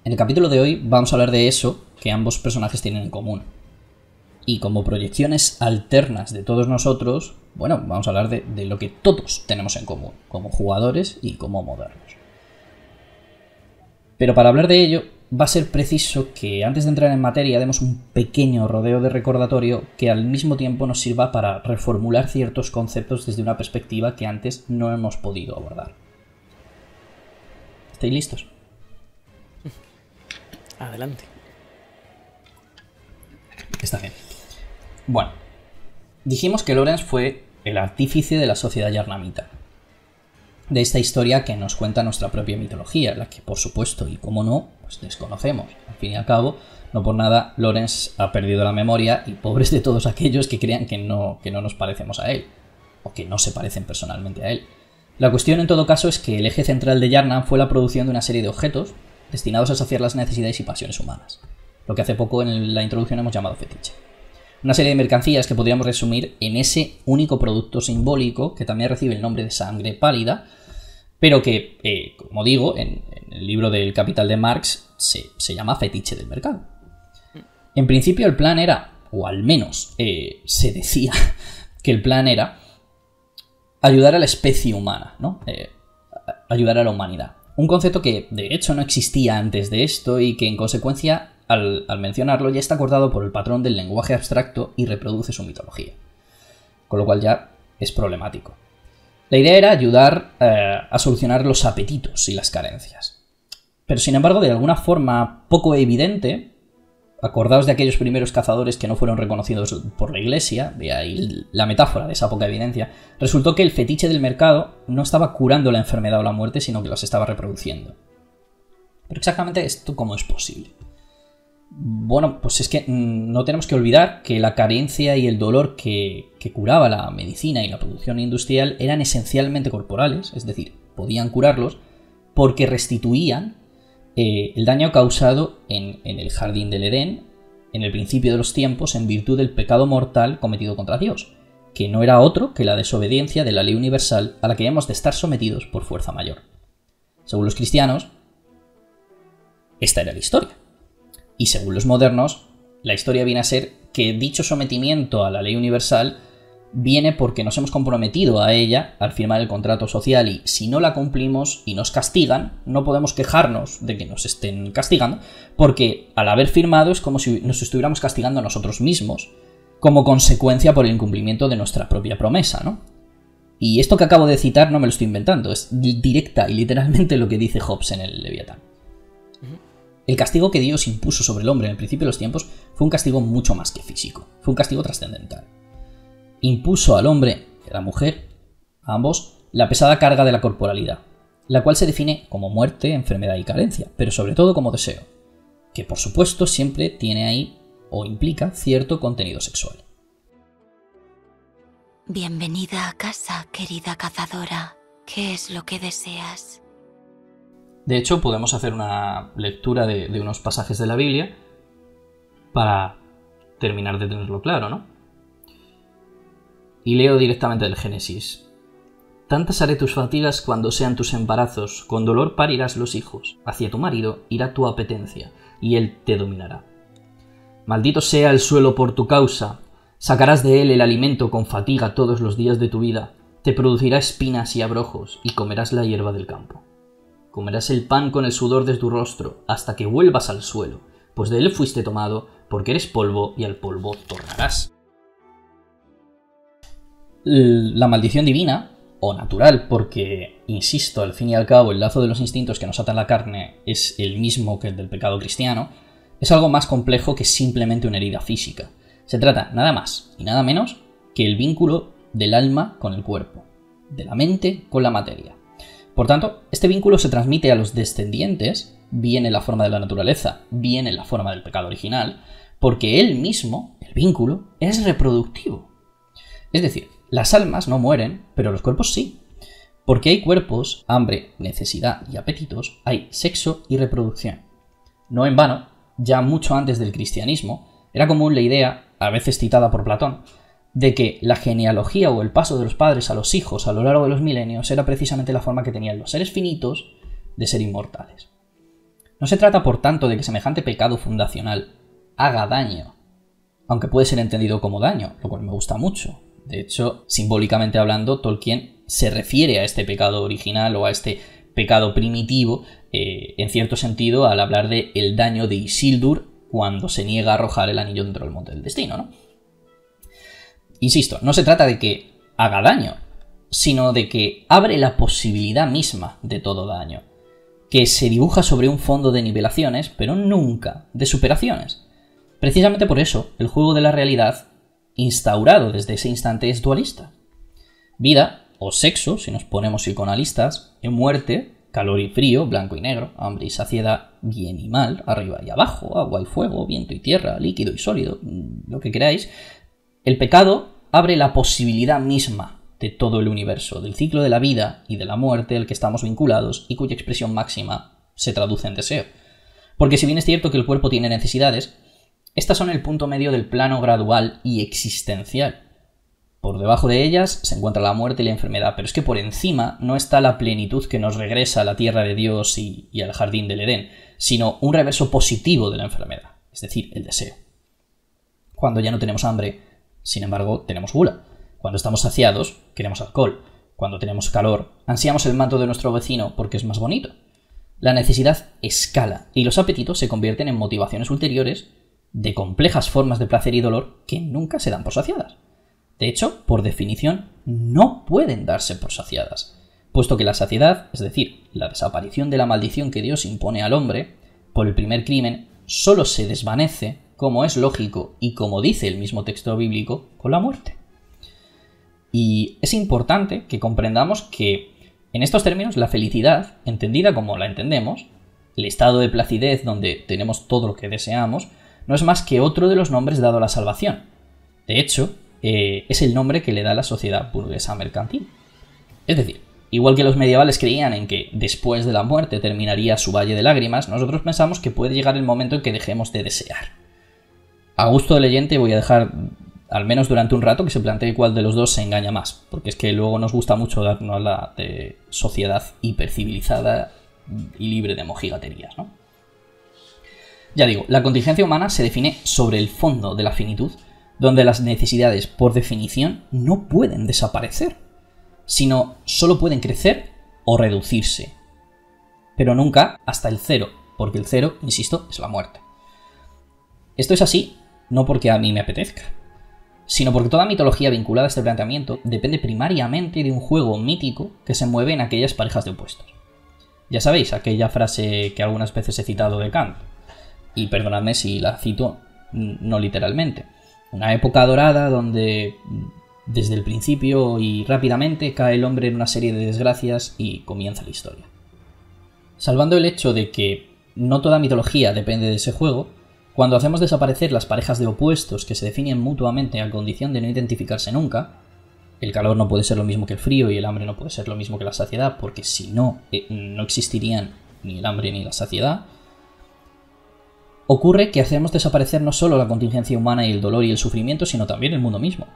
En el capítulo de hoy vamos a hablar de eso que ambos personajes tienen en común. Y como proyecciones alternas de todos nosotros, bueno, vamos a hablar de, de lo que todos tenemos en común, como jugadores y como modernos. Pero para hablar de ello, va a ser preciso que antes de entrar en materia demos un pequeño rodeo de recordatorio que al mismo tiempo nos sirva para reformular ciertos conceptos desde una perspectiva que antes no hemos podido abordar. ¿Estáis listos? Adelante. Está bien. Bueno, dijimos que Laurence fue el artífice de la sociedad yarnamita, de esta historia que nos cuenta nuestra propia mitología, la que por supuesto y como no, pues desconocemos. Al fin y al cabo, no por nada, Laurence ha perdido la memoria y pobres de todos aquellos que crean que no, que no nos parecemos a él, o que no se parecen personalmente a él. La cuestión en todo caso es que el eje central de Yarnam fue la producción de una serie de objetos destinados a saciar las necesidades y pasiones humanas, lo que hace poco en la introducción hemos llamado fetiche. Una serie de mercancías que podríamos resumir en ese único producto simbólico que también recibe el nombre de sangre pálida, pero que, eh, como digo, en, en el libro del Capital de Marx se, se llama fetiche del mercado. En principio el plan era, o al menos eh, se decía que el plan era ayudar a la especie humana, ¿no? Eh, ayudar a la humanidad. Un concepto que de hecho no existía antes de esto y que en consecuencia, Al, al mencionarlo, ya está acordado por el patrón del lenguaje abstracto y reproduce su mitología, con lo cual ya es problemático. La idea era ayudar eh, a solucionar los apetitos y las carencias. Pero sin embargo, de alguna forma poco evidente, acordaos de aquellos primeros cazadores que no fueron reconocidos por la Iglesia, de ahí la metáfora de esa poca evidencia, resultó que el fetiche del mercado no estaba curando la enfermedad o la muerte, sino que los estaba reproduciendo. Pero exactamente esto, ¿cómo es posible? Bueno, pues es que no tenemos que olvidar que la carencia y el dolor que, que curaba la medicina y la producción industrial eran esencialmente corporales, es decir, podían curarlos porque restituían eh, el daño causado en, en el jardín del Edén, en el principio de los tiempos, en virtud del pecado mortal cometido contra Dios, que no era otro que la desobediencia de la ley universal a la que hemos de estar sometidos por fuerza mayor. Según los cristianos, esta era la historia. Y según los modernos, la historia viene a ser que dicho sometimiento a la ley universal viene porque nos hemos comprometido a ella al firmar el contrato social y si no la cumplimos y nos castigan, no podemos quejarnos de que nos estén castigando, porque al haber firmado es como si nos estuviéramos castigando a nosotros mismos como consecuencia por el incumplimiento de nuestra propia promesa, ¿no? Y esto que acabo de citar no me lo estoy inventando, es directa y literalmente lo que dice Hobbes en el Leviatán. El castigo que Dios impuso sobre el hombre en el principio de los tiempos fue un castigo mucho más que físico, fue un castigo trascendental. Impuso al hombre y a la mujer, a ambos, la pesada carga de la corporalidad, la cual se define como muerte, enfermedad y carencia, pero sobre todo como deseo, que por supuesto siempre tiene ahí o implica cierto contenido sexual. Bienvenida a casa, querida cazadora. ¿Qué es lo que deseas? De hecho, podemos hacer una lectura de, de unos pasajes de la Biblia para terminar de tenerlo claro, ¿no? Y leo directamente del Génesis. Tantas haré tus fatigas cuando sean tus embarazos, con dolor parirás los hijos, hacia tu marido irá tu apetencia, y él te dominará. Maldito sea el suelo por tu causa, sacarás de él el alimento con fatiga todos los días de tu vida, te producirá espinas y abrojos, y comerás la hierba del campo. Comerás el pan con el sudor de tu rostro, hasta que vuelvas al suelo, pues de él fuiste tomado, porque eres polvo y al polvo tornarás. La maldición divina, o natural, porque, insisto, al fin y al cabo el lazo de los instintos que nos ata la carne es el mismo que el del pecado cristiano, es algo más complejo que simplemente una herida física. Se trata nada más y nada menos que el vínculo del alma con el cuerpo, de la mente con la materia. Por tanto, este vínculo se transmite a los descendientes, bien en la forma de la naturaleza, bien en la forma del pecado original, porque él mismo, el vínculo, es reproductivo. Es decir, las almas no mueren, pero los cuerpos sí. Porque hay cuerpos, hambre, necesidad y apetitos, hay sexo y reproducción. No en vano, ya mucho antes del cristianismo, era común la idea, a veces citada por Platón, de que la genealogía o el paso de los padres a los hijos a lo largo de los milenios era precisamente la forma que tenían los seres finitos de ser inmortales. No se trata, por tanto, de que semejante pecado fundacional haga daño, aunque puede ser entendido como daño, lo cual me gusta mucho. De hecho, simbólicamente hablando, Tolkien se refiere a este pecado original o a este pecado primitivo, eh, en cierto sentido, al hablar de el daño de Isildur cuando se niega a arrojar el anillo dentro del monte del destino, ¿no? Insisto, no se trata de que haga daño, sino de que abre la posibilidad misma de todo daño, que se dibuja sobre un fondo de nivelaciones, pero nunca de superaciones. Precisamente por eso, el juego de la realidad, instaurado desde ese instante, es dualista. Vida o sexo, si nos ponemos psicoanalistas, en muerte, calor y frío, blanco y negro, hambre y saciedad, bien y mal, arriba y abajo, agua y fuego, viento y tierra, líquido y sólido, lo que queráis. El pecado abre la posibilidad misma de todo el universo, del ciclo de la vida y de la muerte al que estamos vinculados y cuya expresión máxima se traduce en deseo. Porque si bien es cierto que el cuerpo tiene necesidades, estas son el punto medio del plano gradual y existencial. Por debajo de ellas se encuentra la muerte y la enfermedad, pero es que por encima no está la plenitud que nos regresa a la tierra de Dios y, y al jardín del Edén, sino un reverso positivo de la enfermedad, es decir, el deseo. Cuando ya no tenemos hambre, sin embargo, tenemos gula. Cuando estamos saciados, queremos alcohol. Cuando tenemos calor, ansiamos el manto de nuestro vecino porque es más bonito. La necesidad escala y los apetitos se convierten en motivaciones ulteriores de complejas formas de placer y dolor que nunca se dan por saciadas. De hecho, por definición, no pueden darse por saciadas, puesto que la saciedad, es decir, la desaparición de la maldición que Dios impone al hombre por el primer crimen, solo se desvanece, como es lógico y como dice el mismo texto bíblico, con la muerte. Y es importante que comprendamos que, en estos términos, la felicidad, entendida como la entendemos, el estado de placidez donde tenemos todo lo que deseamos, no es más que otro de los nombres dado a la salvación. De hecho, Eh, es el nombre que le da la sociedad burguesa mercantil. Es decir, igual que los medievales creían en que después de la muerte terminaría su valle de lágrimas, nosotros pensamos que puede llegar el momento en que dejemos de desear. A gusto del oyente voy a dejar, al menos durante un rato, que se plantee cuál de los dos se engaña más, porque es que luego nos gusta mucho darnos la de sociedad hipercivilizada y libre de mojigaterías, ¿no? Ya digo, la contingencia humana se define sobre el fondo de la finitud, donde las necesidades, por definición, no pueden desaparecer, sino solo pueden crecer o reducirse. Pero nunca hasta el cero, porque el cero, insisto, es la muerte. Esto es así, no porque a mí me apetezca, sino porque toda mitología vinculada a este planteamiento depende primariamente de un juego mítico que se mueve en aquellas parejas de opuestos. Ya sabéis, aquella frase que algunas veces he citado de Kant, y perdonadme si la cito no literalmente. Una época dorada donde desde el principio y rápidamente cae el hombre en una serie de desgracias y comienza la historia. Salvando el hecho de que no toda mitología depende de ese juego, cuando hacemos desaparecer las parejas de opuestos que se definen mutuamente a condición de no identificarse nunca, el calor no puede ser lo mismo que el frío y el hambre no puede ser lo mismo que la saciedad, porque si no, eh, no existirían ni el hambre ni la saciedad. Ocurre que hacemos desaparecer no solo la contingencia humana y el dolor y el sufrimiento, sino también el mundo mismo.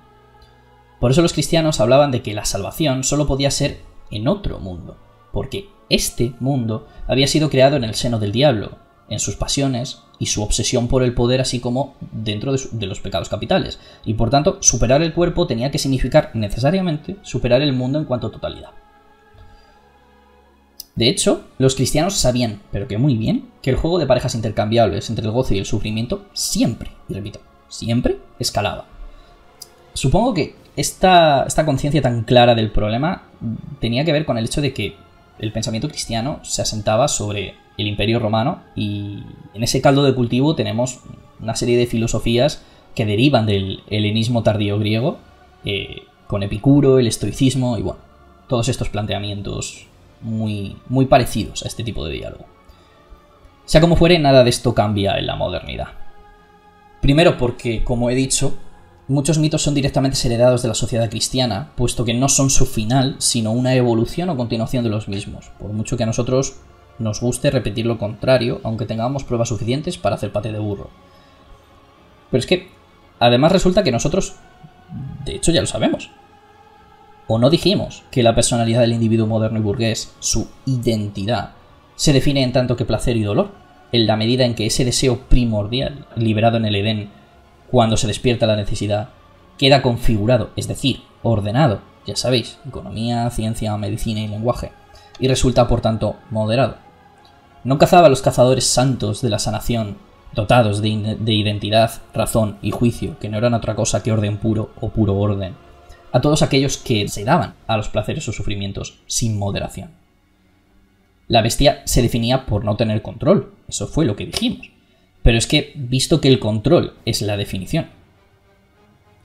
Por eso los cristianos hablaban de que la salvación solo podía ser en otro mundo, porque este mundo había sido creado en el seno del diablo, en sus pasiones y su obsesión por el poder, así como dentro de, su, de los pecados capitales, y por tanto superar el cuerpo tenía que significar necesariamente superar el mundo en cuanto a totalidad. De hecho, los cristianos sabían, pero que muy bien, que el juego de parejas intercambiables entre el gozo y el sufrimiento siempre, y repito, siempre escalaba. Supongo que esta, esta conciencia tan clara del problema tenía que ver con el hecho de que el pensamiento cristiano se asentaba sobre el Imperio Romano y en ese caldo de cultivo tenemos una serie de filosofías que derivan del helenismo tardío griego, eh, con Epicuro, el estoicismo y bueno, todos estos planteamientos Muy, muy parecidos a este tipo de diálogo. Sea como fuere, nada de esto cambia en la modernidad. Primero porque, como he dicho, muchos mitos son directamente heredados de la sociedad cristiana, puesto que no son su final, sino una evolución o continuación de los mismos, por mucho que a nosotros nos guste repetir lo contrario, aunque tengamos pruebas suficientes para hacer pate de burro. Pero es que, además resulta que nosotros, de hecho ya lo sabemos, ¿o no dijimos que la personalidad del individuo moderno y burgués, su identidad, se define en tanto que placer y dolor, en la medida en que ese deseo primordial, liberado en el Edén, cuando se despierta la necesidad, queda configurado, es decir, ordenado, ya sabéis, economía, ciencia, medicina y lenguaje, y resulta por tanto moderado. No cazaba a los cazadores santos de la sanación, dotados de, de identidad, razón y juicio, que no eran otra cosa que orden puro o puro orden, a todos aquellos que se daban a los placeres o sufrimientos sin moderación. La bestia se definía por no tener control, eso fue lo que dijimos, pero es que, visto que el control es la definición,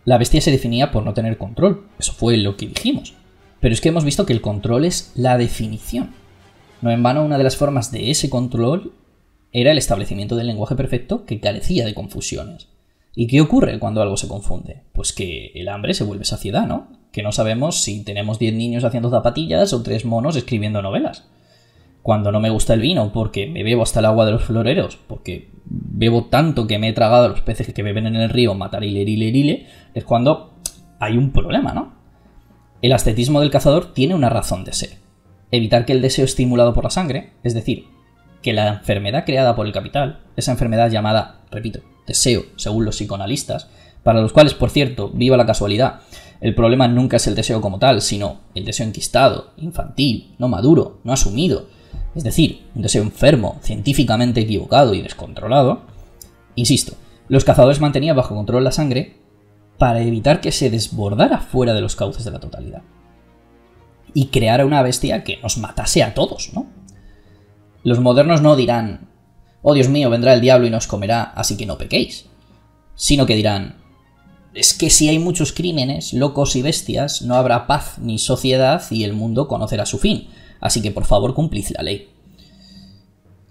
la bestia se definía por no tener control, eso fue lo que dijimos, pero es que hemos visto que el control es la definición. No en vano, una de las formas de ese control era el establecimiento del lenguaje perfecto que carecía de confusiones. ¿Y qué ocurre cuando algo se confunde? Pues que el hambre se vuelve saciedad, ¿no? Que no sabemos si tenemos diez niños haciendo zapatillas o tres monos escribiendo novelas. Cuando no me gusta el vino porque me bebo hasta el agua de los floreros, porque bebo tanto que me he tragado a los peces que beben en el río, matarile, rile, rile, es cuando hay un problema, ¿no? El ascetismo del cazador tiene una razón de ser. Evitar que el deseo estimulado por la sangre, es decir, que la enfermedad creada por el capital, esa enfermedad llamada, repito, deseo, según los psicoanalistas, para los cuales, por cierto, viva la casualidad, el problema nunca es el deseo como tal, sino el deseo enquistado, infantil, no maduro, no asumido, es decir, un deseo enfermo, científicamente equivocado y descontrolado. Insisto, los cazadores mantenían bajo control la sangre para evitar que se desbordara fuera de los cauces de la totalidad y creara una bestia que nos matase a todos, ¿no? Los modernos no dirán: «Oh, Dios mío, vendrá el diablo y nos comerá, así que no pequéis», sino que dirán: «Es que si hay muchos crímenes, locos y bestias, no habrá paz ni sociedad y el mundo conocerá su fin, así que por favor cumplid la ley».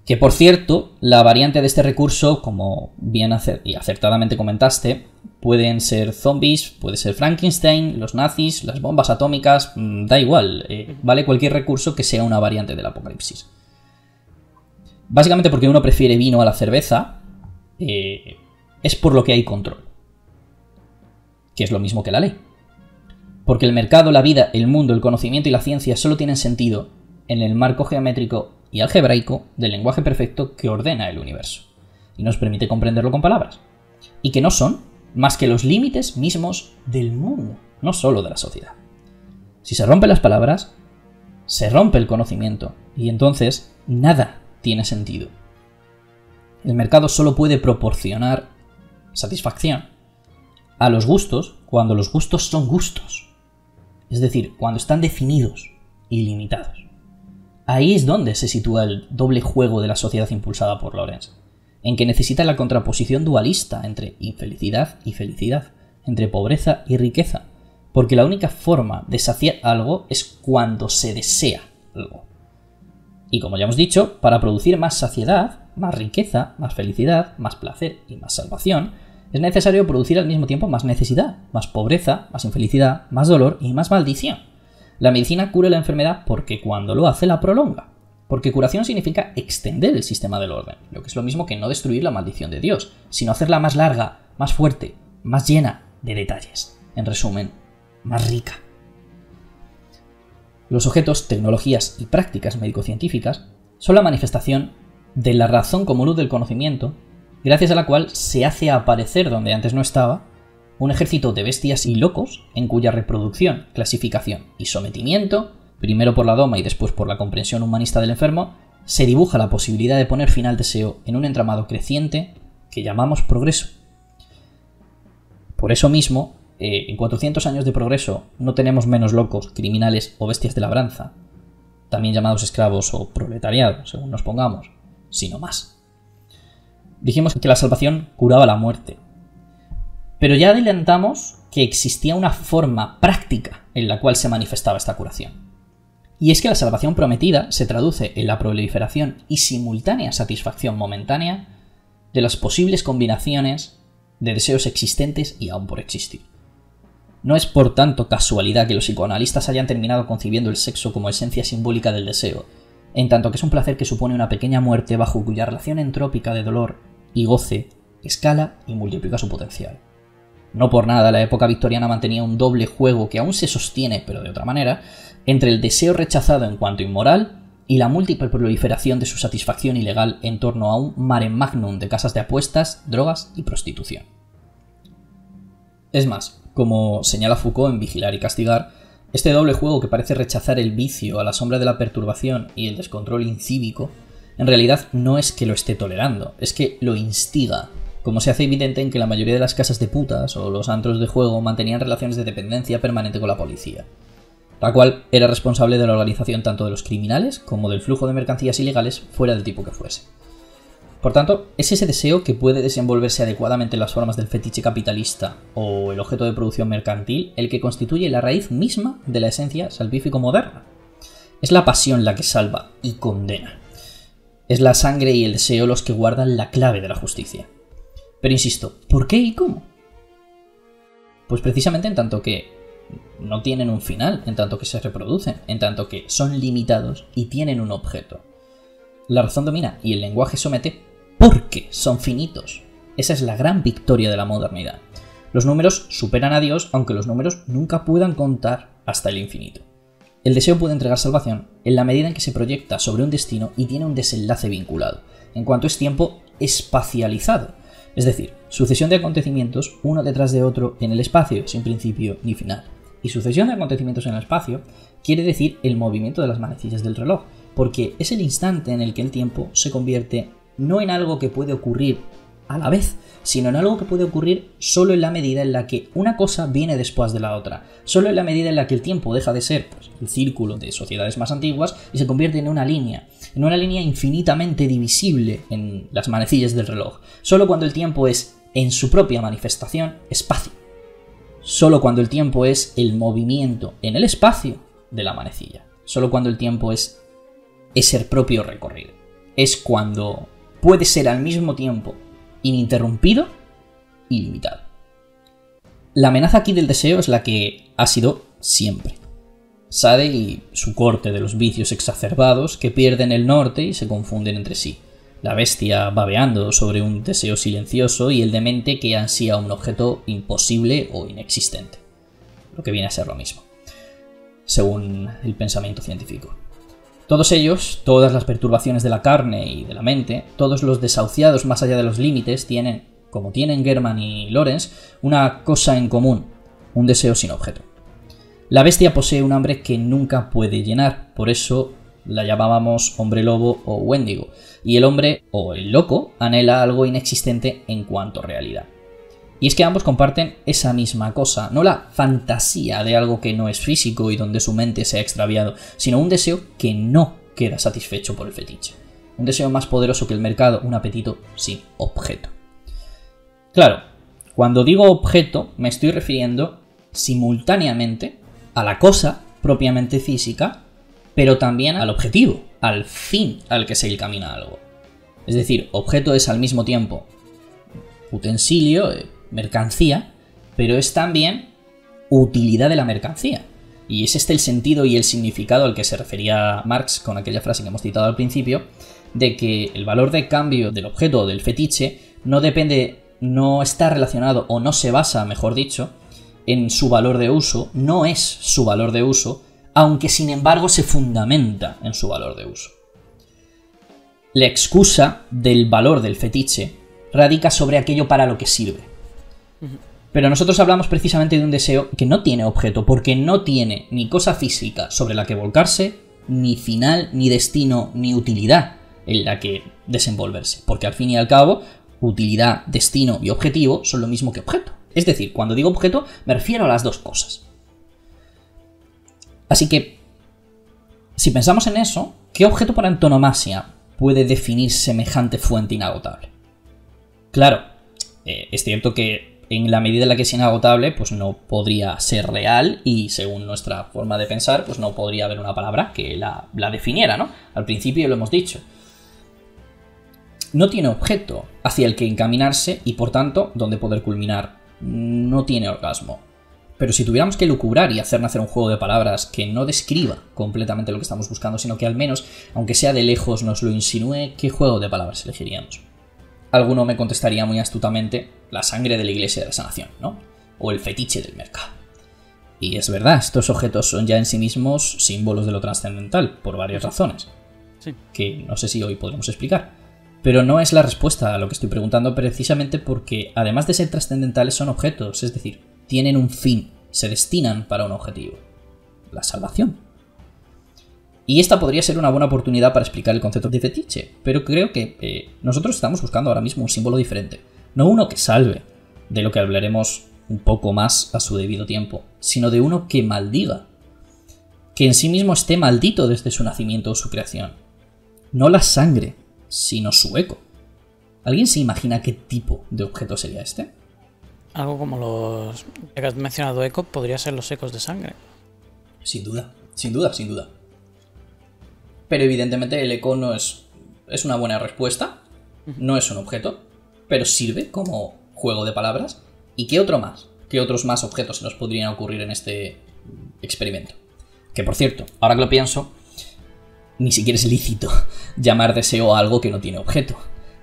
Que por cierto, la variante de este recurso, como bien y acertadamente comentaste, pueden ser zombies, puede ser Frankenstein, los nazis, las bombas atómicas, mmm, da igual, eh, vale cualquier recurso que sea una variante del apocalipsis. Básicamente porque uno prefiere vino a la cerveza, eh, es por lo que hay control, que es lo mismo que la ley. Porque el mercado, la vida, el mundo, el conocimiento y la ciencia solo tienen sentido en el marco geométrico y algebraico del lenguaje perfecto que ordena el universo y nos permite comprenderlo con palabras, y que no son más que los límites mismos del mundo, no solo de la sociedad. Si se rompen las palabras, se rompe el conocimiento y entonces nada tiene sentido. El mercado solo puede proporcionar satisfacción a los gustos cuando los gustos son gustos, es decir, cuando están definidos y limitados. Ahí es donde se sitúa el doble juego de la sociedad impulsada por Laurence, en que necesita la contraposición dualista entre infelicidad y felicidad, entre pobreza y riqueza, porque la única forma de saciar algo es cuando se desea algo. Y como ya hemos dicho, para producir más saciedad, más riqueza, más felicidad, más placer y más salvación, es necesario producir al mismo tiempo más necesidad, más pobreza, más infelicidad, más dolor y más maldición. La medicina cura la enfermedad porque cuando lo hace la prolonga, porque curación significa extender el sistema del orden, lo que es lo mismo que no destruir la maldición de Dios, sino hacerla más larga, más fuerte, más llena de detalles, en resumen, más rica. Los objetos, tecnologías y prácticas médico-científicas son la manifestación de la razón como luz del conocimiento, gracias a la cual se hace aparecer donde antes no estaba un ejército de bestias y locos en cuya reproducción, clasificación y sometimiento, primero por la doma y después por la comprensión humanista del enfermo, se dibuja la posibilidad de poner fin al deseo en un entramado creciente que llamamos progreso. Por eso mismo, Eh, en cuatrocientos años de progreso no tenemos menos locos, criminales o bestias de labranza, también llamados esclavos o proletariado, según nos pongamos, sino más. Dijimos que la salvación curaba la muerte, pero ya adelantamos que existía una forma práctica en la cual se manifestaba esta curación. Y es que la salvación prometida se traduce en la proliferación y simultánea satisfacción momentánea de las posibles combinaciones de deseos existentes y aún por existir. No es por tanto casualidad que los psicoanalistas hayan terminado concibiendo el sexo como esencia simbólica del deseo, en tanto que es un placer que supone una pequeña muerte bajo cuya relación entrópica de dolor y goce escala y multiplica su potencial. No por nada la época victoriana mantenía un doble juego que aún se sostiene, pero de otra manera, entre el deseo rechazado en cuanto inmoral y la múltiple proliferación de su satisfacción ilegal en torno a un mare magnum de casas de apuestas, drogas y prostitución. Es más, como señala Foucault en Vigilar y Castigar, Este doble juego que parece rechazar el vicio a la sombra de la perturbación y el descontrol incívico, en realidad no es que lo esté tolerando, es que lo instiga, como se hace evidente en que la mayoría de las casas de putas o los antros de juego mantenían relaciones de dependencia permanente con la policía, la cual era responsable de la organización tanto de los criminales como del flujo de mercancías ilegales fuera del tipo que fuese. Por tanto, es ese deseo que puede desenvolverse adecuadamente en las formas del fetiche capitalista o el objeto de producción mercantil el que constituye la raíz misma de la esencia salvífico moderna. Es la pasión la que salva y condena. Es la sangre y el deseo los que guardan la clave de la justicia. Pero insisto, ¿por qué y cómo? Pues precisamente en tanto que no tienen un final, en tanto que se reproducen, en tanto que son limitados y tienen un objeto. La razón domina y el lenguaje somete. Porque son finitos. Esa es la gran victoria de la modernidad. Los números superan a Dios, aunque los números nunca puedan contar hasta el infinito. El deseo puede entregar salvación en la medida en que se proyecta sobre un destino y tiene un desenlace vinculado, en cuanto es tiempo espacializado, es decir, sucesión de acontecimientos uno detrás de otro en el espacio, sin principio ni final. Y sucesión de acontecimientos en el espacio quiere decir el movimiento de las manecillas del reloj, porque es el instante en el que el tiempo se convierte en no en algo que puede ocurrir a la vez, sino en algo que puede ocurrir solo en la medida en la que una cosa viene después de la otra, solo en la medida en la que el tiempo deja de ser pues, el círculo de sociedades más antiguas y se convierte en una línea, en una línea infinitamente divisible en las manecillas del reloj, solo cuando el tiempo es, en su propia manifestación, espacio, solo cuando el tiempo es el movimiento en el espacio de la manecilla, solo cuando el tiempo es, es el propio recorrido, es cuando puede ser al mismo tiempo ininterrumpido y limitado. La amenaza aquí del deseo es la que ha sido siempre. Sade y su corte de los vicios exacerbados que pierden el norte y se confunden entre sí. La bestia babeando sobre un deseo silencioso y el demente que ansía un objeto imposible o inexistente. Lo que viene a ser lo mismo, según el pensamiento científico. Todos ellos, todas las perturbaciones de la carne y de la mente, todos los desahuciados más allá de los límites tienen, como tienen Gehrman y Laurence, una cosa en común, un deseo sin objeto. La bestia posee un hambre que nunca puede llenar, por eso la llamábamos hombre lobo o wendigo, y el hombre o el loco anhela algo inexistente en cuanto a realidad. Y es que ambos comparten esa misma cosa, no la fantasía de algo que no es físico y donde su mente se ha extraviado, sino un deseo que no queda satisfecho por el fetiche. Un deseo más poderoso que el mercado, un apetito sin objeto. Claro, cuando digo objeto me estoy refiriendo simultáneamente a la cosa propiamente física, pero también al objetivo, al fin al que se encamina algo. Es decir, objeto es al mismo tiempo utensilio, mercancía, pero es también utilidad de la mercancía. Y es este el sentido y el significado al que se refería Marx con aquella frase que hemos citado al principio, de que el valor de cambio del objeto o del fetiche no depende, no está relacionado o no se basa, mejor dicho, en su valor de uso, no es su valor de uso, aunque sin embargo se fundamenta en su valor de uso. La excusa del valor del fetiche radica sobre aquello para lo que sirve. Pero nosotros hablamos precisamente de un deseo que no tiene objeto, porque no tiene ni cosa física sobre la que volcarse, ni final, ni destino, ni utilidad en la que desenvolverse. Porque al fin y al cabo, utilidad, destino y objetivo son lo mismo que objeto. Es decir, cuando digo objeto, me refiero a las dos cosas. Así que, si pensamos en eso, ¿qué objeto por antonomasia puede definir semejante fuente inagotable? Claro, eh, es cierto que en la medida en la que es inagotable, pues no podría ser real y según nuestra forma de pensar, pues no podría haber una palabra que la, la definiera, ¿no? Al principio lo hemos dicho. No tiene objeto hacia el que encaminarse y por tanto, donde poder culminar. No tiene orgasmo. Pero si tuviéramos que lucubrar y hacer nacer un juego de palabras que no describa completamente lo que estamos buscando, sino que al menos, aunque sea de lejos, nos lo insinúe, ¿qué juego de palabras elegiríamos? Alguno me contestaría muy astutamente la sangre de la iglesia de la sanación, ¿no? O el fetiche del mercado. Y es verdad, estos objetos son ya en sí mismos símbolos de lo trascendental, por varias razones, sí, que no sé si hoy podremos explicar. Pero no es la respuesta a lo que estoy preguntando precisamente porque, además de ser trascendentales, son objetos, es decir, tienen un fin, se destinan para un objetivo. la salvación. Y esta podría ser una buena oportunidad para explicar el concepto de fetiche, pero creo que eh, nosotros estamos buscando ahora mismo un símbolo diferente, no uno que salve, de lo que hablaremos un poco más a su debido tiempo, sino de uno que maldiga, que en sí mismo esté maldito desde su nacimiento o su creación. No la sangre, sino su eco. ¿Alguien se imagina qué tipo de objeto sería este? Algo como los... Ya que has mencionado eco, podría ser los ecos de sangre. Sin duda, sin duda, sin duda. Pero evidentemente el eco no es... Es una buena respuesta, no es un objeto, pero sirve como juego de palabras. ¿Y qué otro más? ¿Qué otros más objetos se nos podrían ocurrir en este experimento? Que por cierto, ahora que lo pienso, ni siquiera es lícito llamar deseo a algo que no tiene objeto.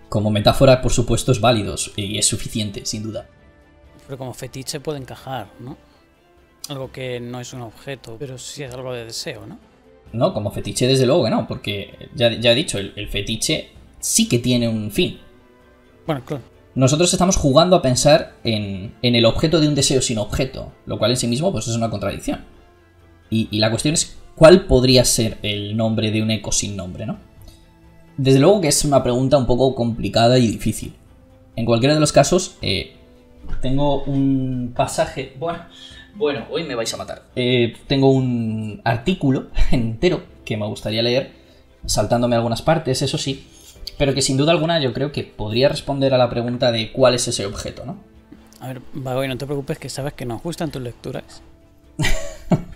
Como metáfora, por supuesto, es válido y es suficiente, sin duda. Pero como fetiche puede encajar, ¿no? Algo que no es un objeto, pero sí es algo de deseo, ¿no? No, como fetiche desde luego que no, porque ya, ya he dicho, el, el fetiche sí que tiene un fin. Bueno, claro. Nosotros estamos jugando a pensar en, en el objeto de un deseo sin objeto, lo cual en sí mismo pues, es una contradicción. Y, y la cuestión es, ¿cuál podría ser el nombre de un eco sin nombre, no? Desde luego que es una pregunta un poco complicada y difícil. En cualquiera de los casos, eh, tengo un pasaje... Bueno, bueno, hoy me vais a matar. Eh, tengo un artículo entero que me gustaría leer, saltándome algunas partes, eso sí, pero que sin duda alguna yo creo que podría responder a la pregunta de cuál es ese objeto, ¿no? A ver, Bagoy, no te preocupes, que sabes que nos gustan tus lecturas.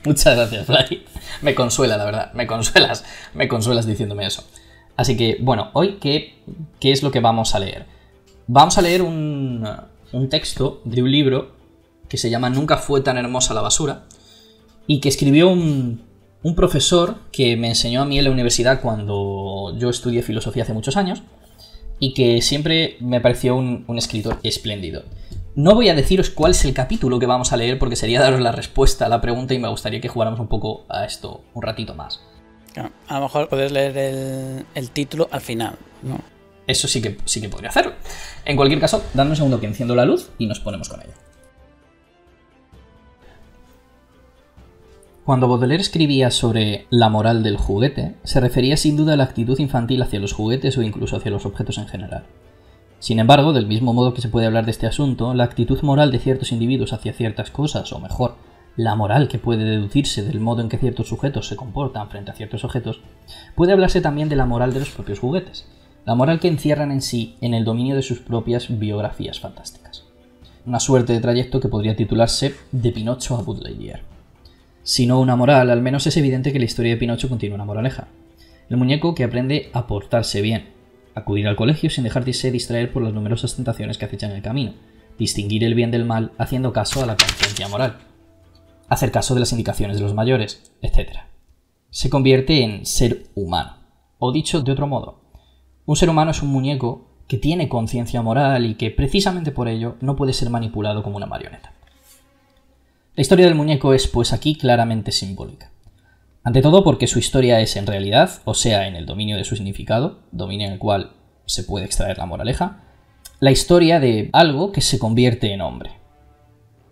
Muchas gracias, Fly. Me consuela, la verdad, me consuelas, me consuelas diciéndome eso. Así que, bueno, hoy, ¿qué, qué es lo que vamos a leer? Vamos a leer un, un texto de un libro que se llama Nunca fue tan hermosa la basura y que escribió un, un profesor que me enseñó a mí en la universidad cuando yo estudié filosofía hace muchos años y que siempre me pareció un, un escritor espléndido. No voy a deciros cuál es el capítulo que vamos a leer porque sería daros la respuesta a la pregunta y me gustaría que jugáramos un poco a esto un ratito más. A lo mejor podés leer el, el título al final, ¿no? Eso sí que, sí que podría hacerlo. En cualquier caso, dadme un segundo que enciendo la luz y nos ponemos con ello. Cuando Baudelaire escribía sobre la moral del juguete, se refería sin duda a la actitud infantil hacia los juguetes o incluso hacia los objetos en general. Sin embargo, del mismo modo que se puede hablar de este asunto, la actitud moral de ciertos individuos hacia ciertas cosas, o mejor, la moral que puede deducirse del modo en que ciertos sujetos se comportan frente a ciertos objetos, puede hablarse también de la moral de los propios juguetes, la moral que encierran en sí en el dominio de sus propias biografías fantásticas. Una suerte de trayecto que podría titularse De Pinocho a Baudelaire. Si no una moral, al menos es evidente que la historia de Pinocho contiene una moraleja. El muñeco que aprende a portarse bien, acudir al colegio sin dejarse distraer por las numerosas tentaciones que acechan en el camino, distinguir el bien del mal haciendo caso a la conciencia moral, hacer caso de las indicaciones de los mayores, etcétera. Se convierte en ser humano. O dicho de otro modo, un ser humano es un muñeco que tiene conciencia moral y que precisamente por ello no puede ser manipulado como una marioneta. La historia del muñeco es pues aquí claramente simbólica. Ante todo porque su historia es en realidad, o sea, en el dominio de su significado, dominio en el cual se puede extraer la moraleja, la historia de algo que se convierte en hombre.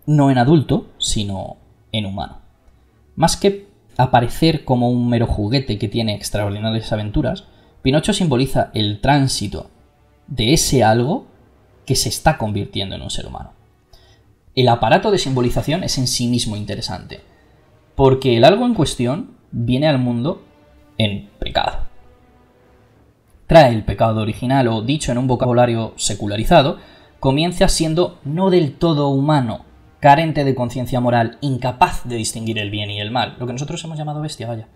No en adulto, sino en humano. Más que aparecer como un mero juguete que tiene extraordinarias aventuras, Pinocho simboliza el tránsito de ese algo que se está convirtiendo en un ser humano. El aparato de simbolización es en sí mismo interesante, porque el algo en cuestión viene al mundo en pecado. Trae el pecado original, o dicho en un vocabulario secularizado, comienza siendo no del todo humano, carente de conciencia moral, incapaz de distinguir el bien y el mal, lo que nosotros hemos llamado bestia, vaya.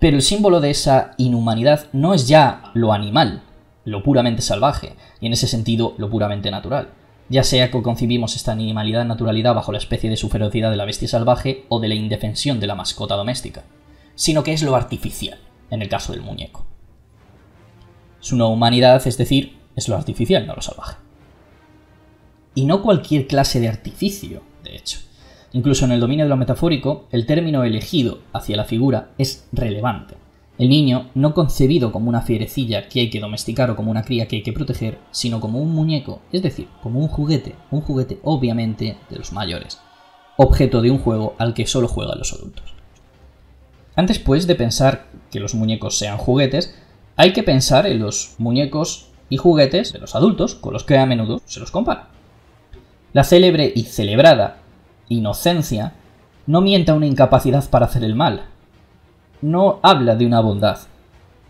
Pero el símbolo de esa inhumanidad no es ya lo animal, lo puramente salvaje, y en ese sentido lo puramente natural, ya sea que concibimos esta animalidad naturalidad bajo la especie de su ferocidad de la bestia salvaje o de la indefensión de la mascota doméstica, sino que es lo artificial, en el caso del muñeco. Su no humanidad, es decir, es lo artificial, no lo salvaje. Y no cualquier clase de artificio, de hecho. Incluso en el dominio de lo metafórico, el término elegido hacia la figura es relevante. El niño, no concebido como una fierecilla que hay que domesticar o como una cría que hay que proteger, sino como un muñeco, es decir, como un juguete, un juguete obviamente de los mayores, objeto de un juego al que solo juegan los adultos. Antes, pues, de pensar que los muñecos sean juguetes, hay que pensar en los muñecos y juguetes de los adultos con los que a menudo se los compara. La célebre y celebrada inocencia no mienta una incapacidad para hacer el mal. No habla de una bondad,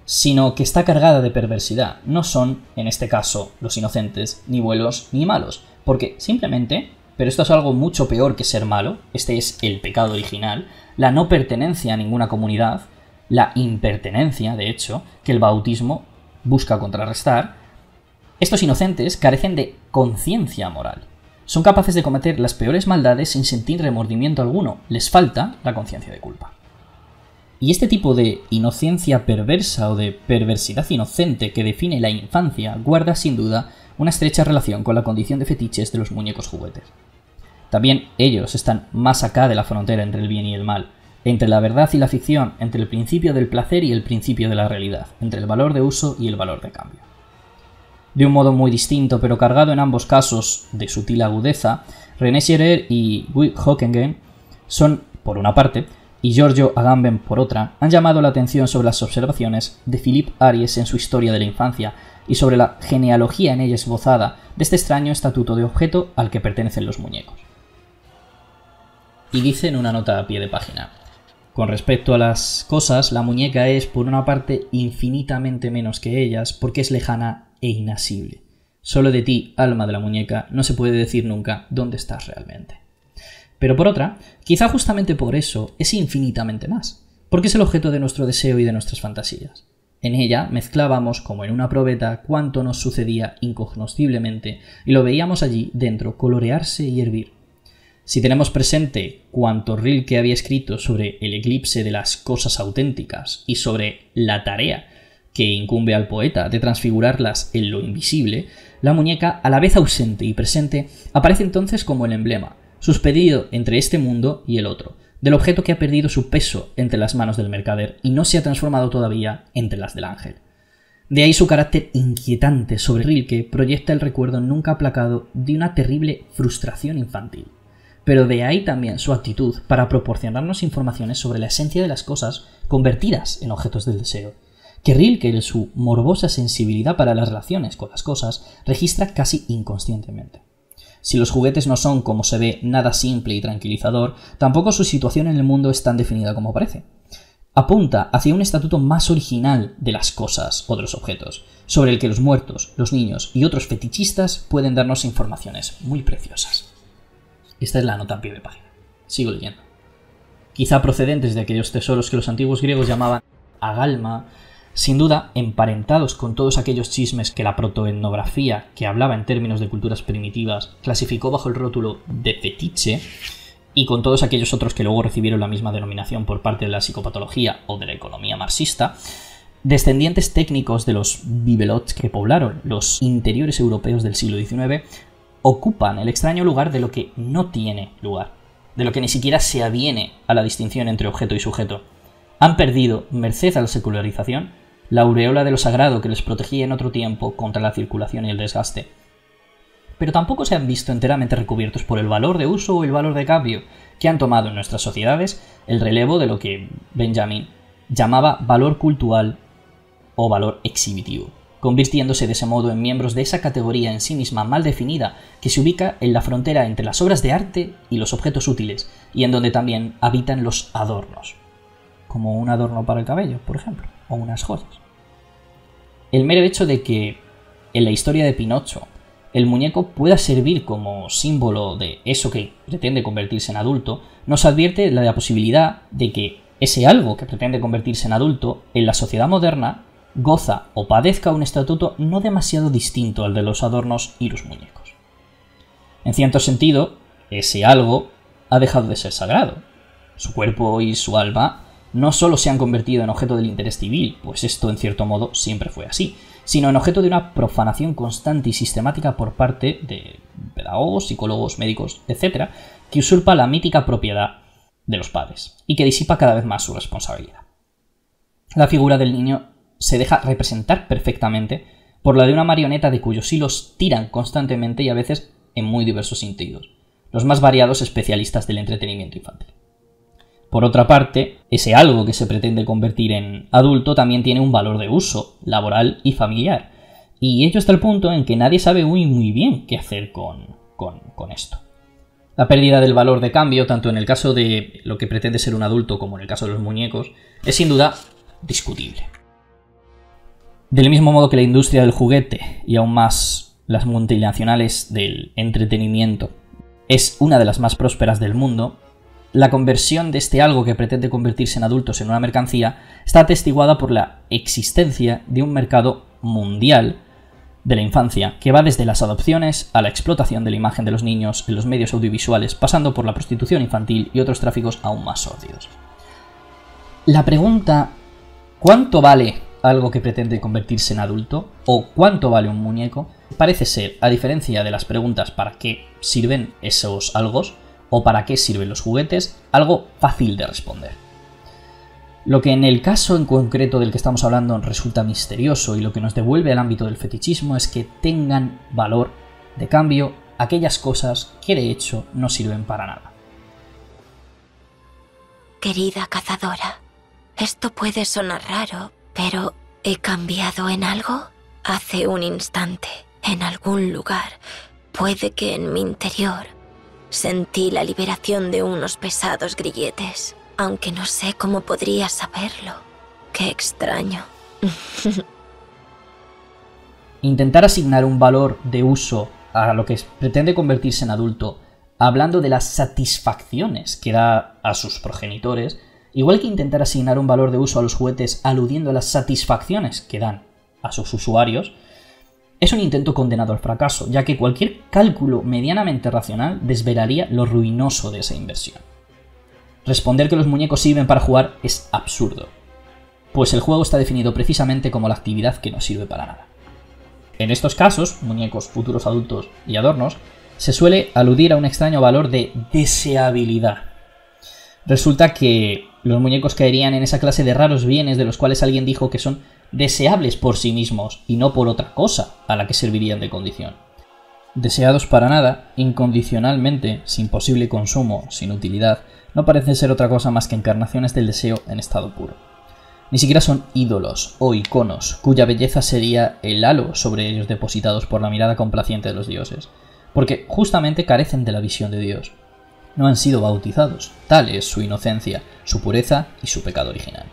sino que está cargada de perversidad. No son, en este caso, los inocentes, ni buenos ni malos, porque simplemente, pero esto es algo mucho peor que ser malo, este es el pecado original, la no pertenencia a ninguna comunidad, la impertenencia, de hecho, que el bautismo busca contrarrestar, estos inocentes carecen de conciencia moral. Son capaces de cometer las peores maldades sin sentir remordimiento alguno, les falta la conciencia de culpa. Y este tipo de inocencia perversa o de perversidad inocente que define la infancia guarda sin duda una estrecha relación con la condición de fetiches de los muñecos juguetes. También ellos están más acá de la frontera entre el bien y el mal, entre la verdad y la ficción, entre el principio del placer y el principio de la realidad, entre el valor de uso y el valor de cambio. De un modo muy distinto, pero cargado en ambos casos de sutil agudeza, René Schirer y Guy Hockingen son, por una parte, y Giorgio Agamben, por otra, han llamado la atención sobre las observaciones de Philip Aries en su Historia de la Infancia y sobre la genealogía en ella esbozada de este extraño estatuto de objeto al que pertenecen los muñecos. Y dice en una nota a pie de página: con respecto a las cosas, la muñeca es, por una parte, infinitamente menos que ellas porque es lejana e inasible. Solo de ti, alma de la muñeca, no se puede decir nunca dónde estás realmente. Pero por otra, quizá justamente por eso, es infinitamente más, porque es el objeto de nuestro deseo y de nuestras fantasías. En ella mezclábamos, como en una probeta, cuánto nos sucedía incognosciblemente y lo veíamos allí dentro colorearse y hervir. Si tenemos presente cuanto Rilke había escrito sobre el eclipse de las cosas auténticas y sobre la tarea que incumbe al poeta de transfigurarlas en lo invisible, la muñeca, a la vez ausente y presente, aparece entonces como el emblema, suspendido entre este mundo y el otro, del objeto que ha perdido su peso entre las manos del mercader y no se ha transformado todavía entre las del ángel. De ahí su carácter inquietante sobre Rilke proyecta el recuerdo nunca aplacado de una terrible frustración infantil, pero de ahí también su actitud para proporcionarnos informaciones sobre la esencia de las cosas convertidas en objetos del deseo, que Rilke, en su morbosa sensibilidad para las relaciones con las cosas, registra casi inconscientemente. Si los juguetes no son, como se ve, nada simple y tranquilizador, tampoco su situación en el mundo es tan definida como parece. Apunta hacia un estatuto más original de las cosas o de los objetos, sobre el que los muertos, los niños y otros fetichistas pueden darnos informaciones muy preciosas. Esta es la nota a pie de página. Sigo leyendo. Quizá procedentes de aquellos tesoros que los antiguos griegos llamaban agalma, sin duda, emparentados con todos aquellos chismes que la protoetnografía, que hablaba en términos de culturas primitivas, clasificó bajo el rótulo de fetiche, y con todos aquellos otros que luego recibieron la misma denominación por parte de la psicopatología o de la economía marxista, descendientes técnicos de los bibelots que poblaron los interiores europeos del siglo diecinueve, ocupan el extraño lugar de lo que no tiene lugar, de lo que ni siquiera se aviene a la distinción entre objeto y sujeto. Han perdido, merced a la secularización, la aureola de lo sagrado que les protegía en otro tiempo contra la circulación y el desgaste. Pero tampoco se han visto enteramente recubiertos por el valor de uso o el valor de cambio, que han tomado en nuestras sociedades el relevo de lo que Benjamin llamaba valor cultural o valor exhibitivo, convirtiéndose de ese modo en miembros de esa categoría en sí misma mal definida que se ubica en la frontera entre las obras de arte y los objetos útiles, y en donde también habitan los adornos, como un adorno para el cabello, por ejemplo, o unas joyas. El mero hecho de que, en la historia de Pinocho, el muñeco pueda servir como símbolo de eso que pretende convertirse en adulto, nos advierte la posibilidad de que ese algo que pretende convertirse en adulto, en la sociedad moderna, goza o padezca un estatuto no demasiado distinto al de los adornos y los muñecos. En cierto sentido, ese algo ha dejado de ser sagrado. Su cuerpo y su alma no solo se han convertido en objeto del interés civil, pues esto en cierto modo siempre fue así, sino en objeto de una profanación constante y sistemática por parte de pedagogos, psicólogos, médicos, etcétera, que usurpa la mítica propiedad de los padres y que disipa cada vez más su responsabilidad. La figura del niño se deja representar perfectamente por la de una marioneta de cuyos hilos tiran constantemente y a veces en muy diversos sentidos, los más variados especialistas del entretenimiento infantil. Por otra parte, ese algo que se pretende convertir en adulto también tiene un valor de uso, laboral y familiar, y ello hasta el punto en que nadie sabe muy, muy bien qué hacer con, con, con esto. La pérdida del valor de cambio, tanto en el caso de lo que pretende ser un adulto como en el caso de los muñecos, es sin duda discutible. Del mismo modo que la industria del juguete, y aún más las multinacionales del entretenimiento, es una de las más prósperas del mundo, la conversión de este algo que pretende convertirse en adultos en una mercancía está atestiguada por la existencia de un mercado mundial de la infancia, que va desde las adopciones a la explotación de la imagen de los niños en los medios audiovisuales, pasando por la prostitución infantil y otros tráficos aún más sórdidos. La pregunta ¿cuánto vale algo que pretende convertirse en adulto? ¿O cuánto vale un muñeco? Parece ser, a diferencia de las preguntas ¿para qué sirven esos algos? ¿O para qué sirven los juguetes? Algo fácil de responder. Lo que en el caso en concreto del que estamos hablando resulta misterioso y lo que nos devuelve al ámbito del fetichismo es que tengan valor de cambio aquellas cosas que de hecho no sirven para nada. Querida cazadora, esto puede sonar raro, pero ¿he cambiado en algo? Hace un instante, en algún lugar, puede que en mi interior, sentí la liberación de unos pesados grilletes. Aunque no sé cómo podría saberlo. Qué extraño. Intentar asignar un valor de uso a lo que pretende convertirse en adulto, hablando de las satisfacciones que da a sus progenitores, igual que intentar asignar un valor de uso a los juguetes aludiendo a las satisfacciones que dan a sus usuarios, es un intento condenado al fracaso, ya que cualquier cálculo medianamente racional desvelaría lo ruinoso de esa inversión. Responder que los muñecos sirven para jugar es absurdo, pues el juego está definido precisamente como la actividad que no sirve para nada. En estos casos, muñecos, futuros adultos y adornos, se suele aludir a un extraño valor de deseabilidad. Resulta que los muñecos caerían en esa clase de raros bienes de los cuales alguien dijo que son deseables por sí mismos y no por otra cosa a la que servirían de condición. Deseados para nada, incondicionalmente, sin posible consumo, sin utilidad, no parecen ser otra cosa más que encarnaciones del deseo en estado puro. Ni siquiera son ídolos o iconos, cuya belleza sería el halo sobre ellos depositados por la mirada complaciente de los dioses, porque justamente carecen de la visión de Dios. No han sido bautizados, tal es su inocencia, su pureza y su pecado original.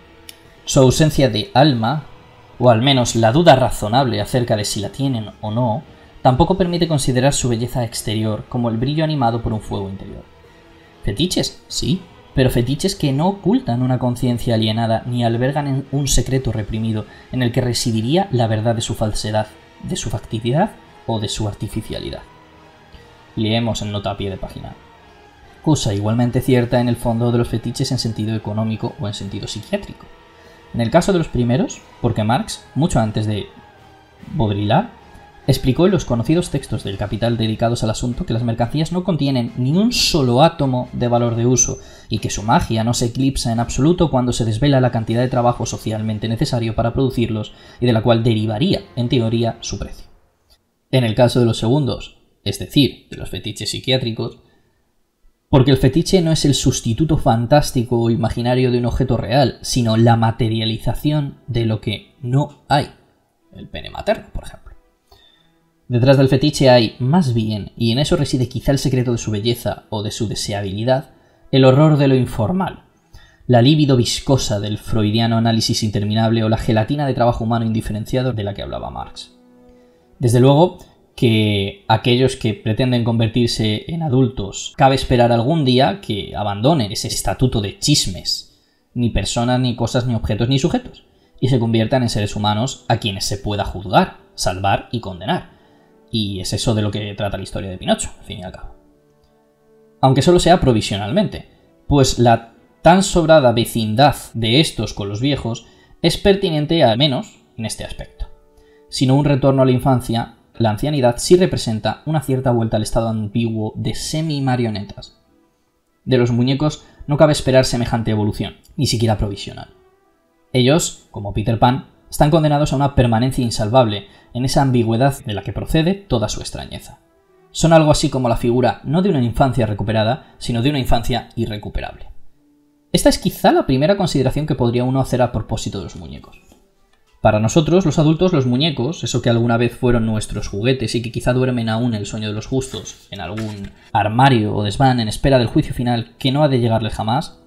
Su ausencia de alma, o al menos la duda razonable acerca de si la tienen o no, tampoco permite considerar su belleza exterior como el brillo animado por un fuego interior. Fetiches, sí, pero fetiches que no ocultan una conciencia alienada ni albergan un secreto reprimido en el que residiría la verdad de su falsedad, de su facticidad o de su artificialidad. Leemos en nota a pie de página. Cosa igualmente cierta en el fondo de los fetiches en sentido económico o en sentido psiquiátrico. En el caso de los primeros, porque Marx, mucho antes de Baudelaire, explicó en los conocidos textos del Capital dedicados al asunto que las mercancías no contienen ni un solo átomo de valor de uso y que su magia no se eclipsa en absoluto cuando se desvela la cantidad de trabajo socialmente necesario para producirlos y de la cual derivaría, en teoría, su precio. En el caso de los segundos, es decir, de los fetiches psiquiátricos, porque el fetiche no es el sustituto fantástico o imaginario de un objeto real, sino la materialización de lo que no hay, el pene materno, por ejemplo. Detrás del fetiche hay, más bien, y en eso reside quizá el secreto de su belleza o de su deseabilidad, el horror de lo informal, la libido viscosa del freudiano análisis interminable o la gelatina de trabajo humano indiferenciado de la que hablaba Marx. Desde luego que aquellos que pretenden convertirse en adultos cabe esperar algún día que abandonen ese estatuto de chismes, ni personas, ni cosas, ni objetos, ni sujetos, y se conviertan en seres humanos a quienes se pueda juzgar, salvar y condenar. Y es eso de lo que trata la historia de Pinocho, al fin y al cabo. Aunque solo sea provisionalmente, pues la tan sobrada vecindad de estos con los viejos es pertinente al menos en este aspecto. Sino un retorno a la infancia, la ancianidad sí representa una cierta vuelta al estado antiguo de semi-marionetas. De los muñecos no cabe esperar semejante evolución, ni siquiera provisional. Ellos, como Peter Pan, están condenados a una permanencia insalvable en esa ambigüedad de la que procede toda su extrañeza. son algo así como la figura no de una infancia recuperada, sino de una infancia irrecuperable. Esta es quizá la primera consideración que podría uno hacer a propósito de los muñecos. Para nosotros, los adultos, los muñecos, eso que alguna vez fueron nuestros juguetes y que quizá duermen aún el sueño de los justos, en algún armario o desván en espera del juicio final que no ha de llegarle jamás,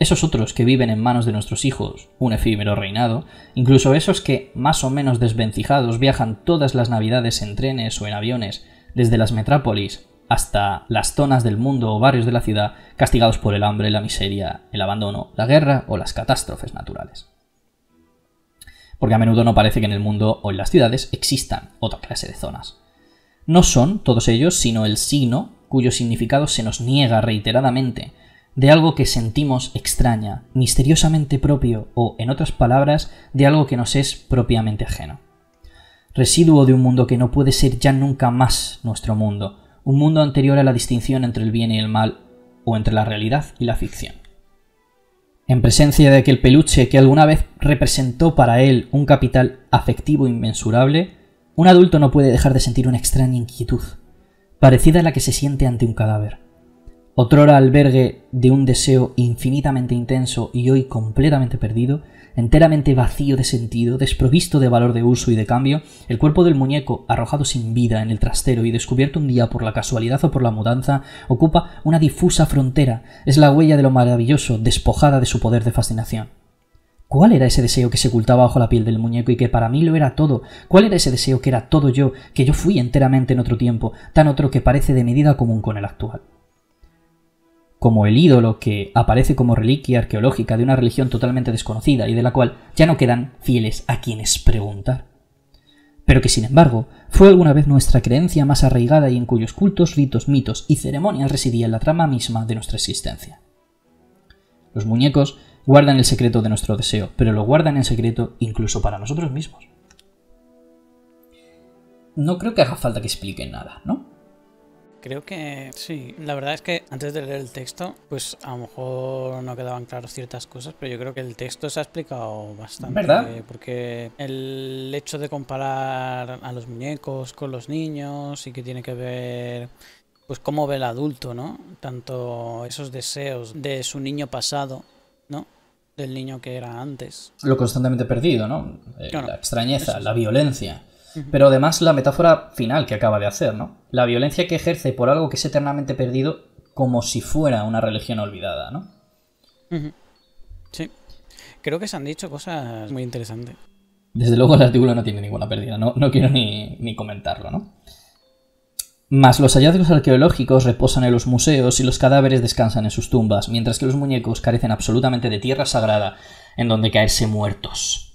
esos otros que viven en manos de nuestros hijos, un efímero reinado, incluso esos que, más o menos desvencijados, viajan todas las navidades en trenes o en aviones, desde las metrópolis hasta las zonas del mundo o barrios de la ciudad, castigados por el hambre, la miseria, el abandono, la guerra o las catástrofes naturales. Porque a menudo no parece que en el mundo o en las ciudades existan otra clase de zonas. No son todos ellos, sino el signo cuyo significado se nos niega reiteradamente, de algo que sentimos extraña, misteriosamente propio o, en otras palabras, de algo que nos es propiamente ajeno. Residuo de un mundo que no puede ser ya nunca más nuestro mundo, un mundo anterior a la distinción entre el bien y el mal, o entre la realidad y la ficción. En presencia de aquel peluche que alguna vez representó para él un capital afectivo inmensurable, un adulto no puede dejar de sentir una extraña inquietud, parecida a la que se siente ante un cadáver. Otrora albergue de un deseo infinitamente intenso y hoy completamente perdido, enteramente vacío de sentido, desprovisto de valor de uso y de cambio, el cuerpo del muñeco, arrojado sin vida en el trastero y descubierto un día por la casualidad o por la mudanza, ocupa una difusa frontera, es la huella de lo maravilloso, despojada de su poder de fascinación. ¿Cuál era ese deseo que se ocultaba bajo la piel del muñeco y que para mí lo era todo? ¿Cuál era ese deseo que era todo yo, que yo fui enteramente en otro tiempo, tan otro que parece de medida común con el actual? Como el ídolo que aparece como reliquia arqueológica de una religión totalmente desconocida y de la cual ya no quedan fieles a quienes preguntar. Pero que, sin embargo, fue alguna vez nuestra creencia más arraigada y en cuyos cultos, ritos, mitos y ceremonias residía la trama misma de nuestra existencia. Los muñecos guardan el secreto de nuestro deseo, pero lo guardan en secreto incluso para nosotros mismos. No creo que haga falta que expliquen nada, ¿no? Creo que sí. La verdad es que antes de leer el texto, pues a lo mejor no quedaban claras ciertas cosas, pero yo creo que el texto se ha explicado bastante. ¿Verdad? Porque el hecho de comparar a los muñecos con los niños y que tiene que ver, pues cómo ve el adulto, ¿no? Tanto esos deseos de su niño pasado, ¿no? Del niño que era antes. Lo constantemente perdido, ¿no? Eh, no, no. La extrañeza, es... la violencia... Pero además la metáfora final que acaba de hacer, ¿no? La violencia que ejerce por algo que es eternamente perdido como si fuera una religión olvidada, ¿no? Sí. Creo que se han dicho cosas muy interesantes. Desde luego el artículo no tiene ninguna pérdida, no, no quiero ni, ni comentarlo, ¿no? Mas los hallazgos arqueológicos reposan en los museos y los cadáveres descansan en sus tumbas, mientras que los muñecos carecen absolutamente de tierra sagrada en donde caerse muertos.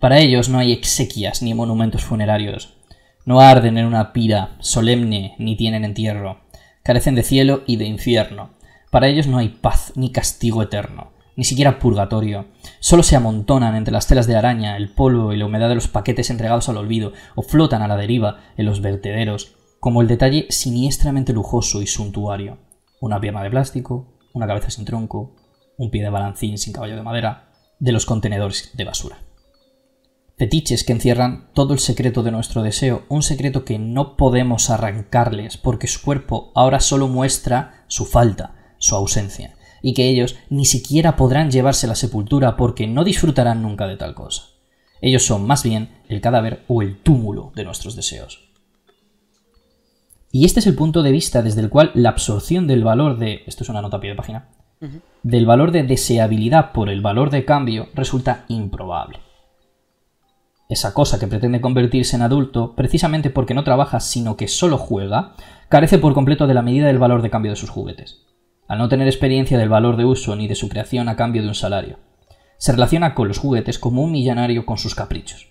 Para ellos no hay exequias ni monumentos funerarios, no arden en una pira solemne ni tienen entierro, carecen de cielo y de infierno. Para ellos no hay paz ni castigo eterno, ni siquiera purgatorio. Solo se amontonan entre las telas de araña, el polvo y la humedad de los paquetes entregados al olvido, o flotan a la deriva en los vertederos, como el detalle siniestramente lujoso y suntuario. Una pierna de plástico, una cabeza sin tronco, un pie de balancín sin caballo de madera, de los contenedores de basura. Fetiches que encierran todo el secreto de nuestro deseo, un secreto que no podemos arrancarles porque su cuerpo ahora solo muestra su falta, su ausencia, y que ellos ni siquiera podrán llevarse a la sepultura porque no disfrutarán nunca de tal cosa. Ellos son más bien el cadáver o el túmulo de nuestros deseos. Y este es el punto de vista desde el cual la absorción del valor de... Esto es una nota a pie de página. Uh-huh. Del valor de deseabilidad por el valor de cambio resulta improbable. Esa cosa que pretende convertirse en adulto, precisamente porque no trabaja sino que solo juega, carece por completo de la medida del valor de cambio de sus juguetes, al no tener experiencia del valor de uso ni de su creación a cambio de un salario. Se relaciona con los juguetes como un millonario con sus caprichos.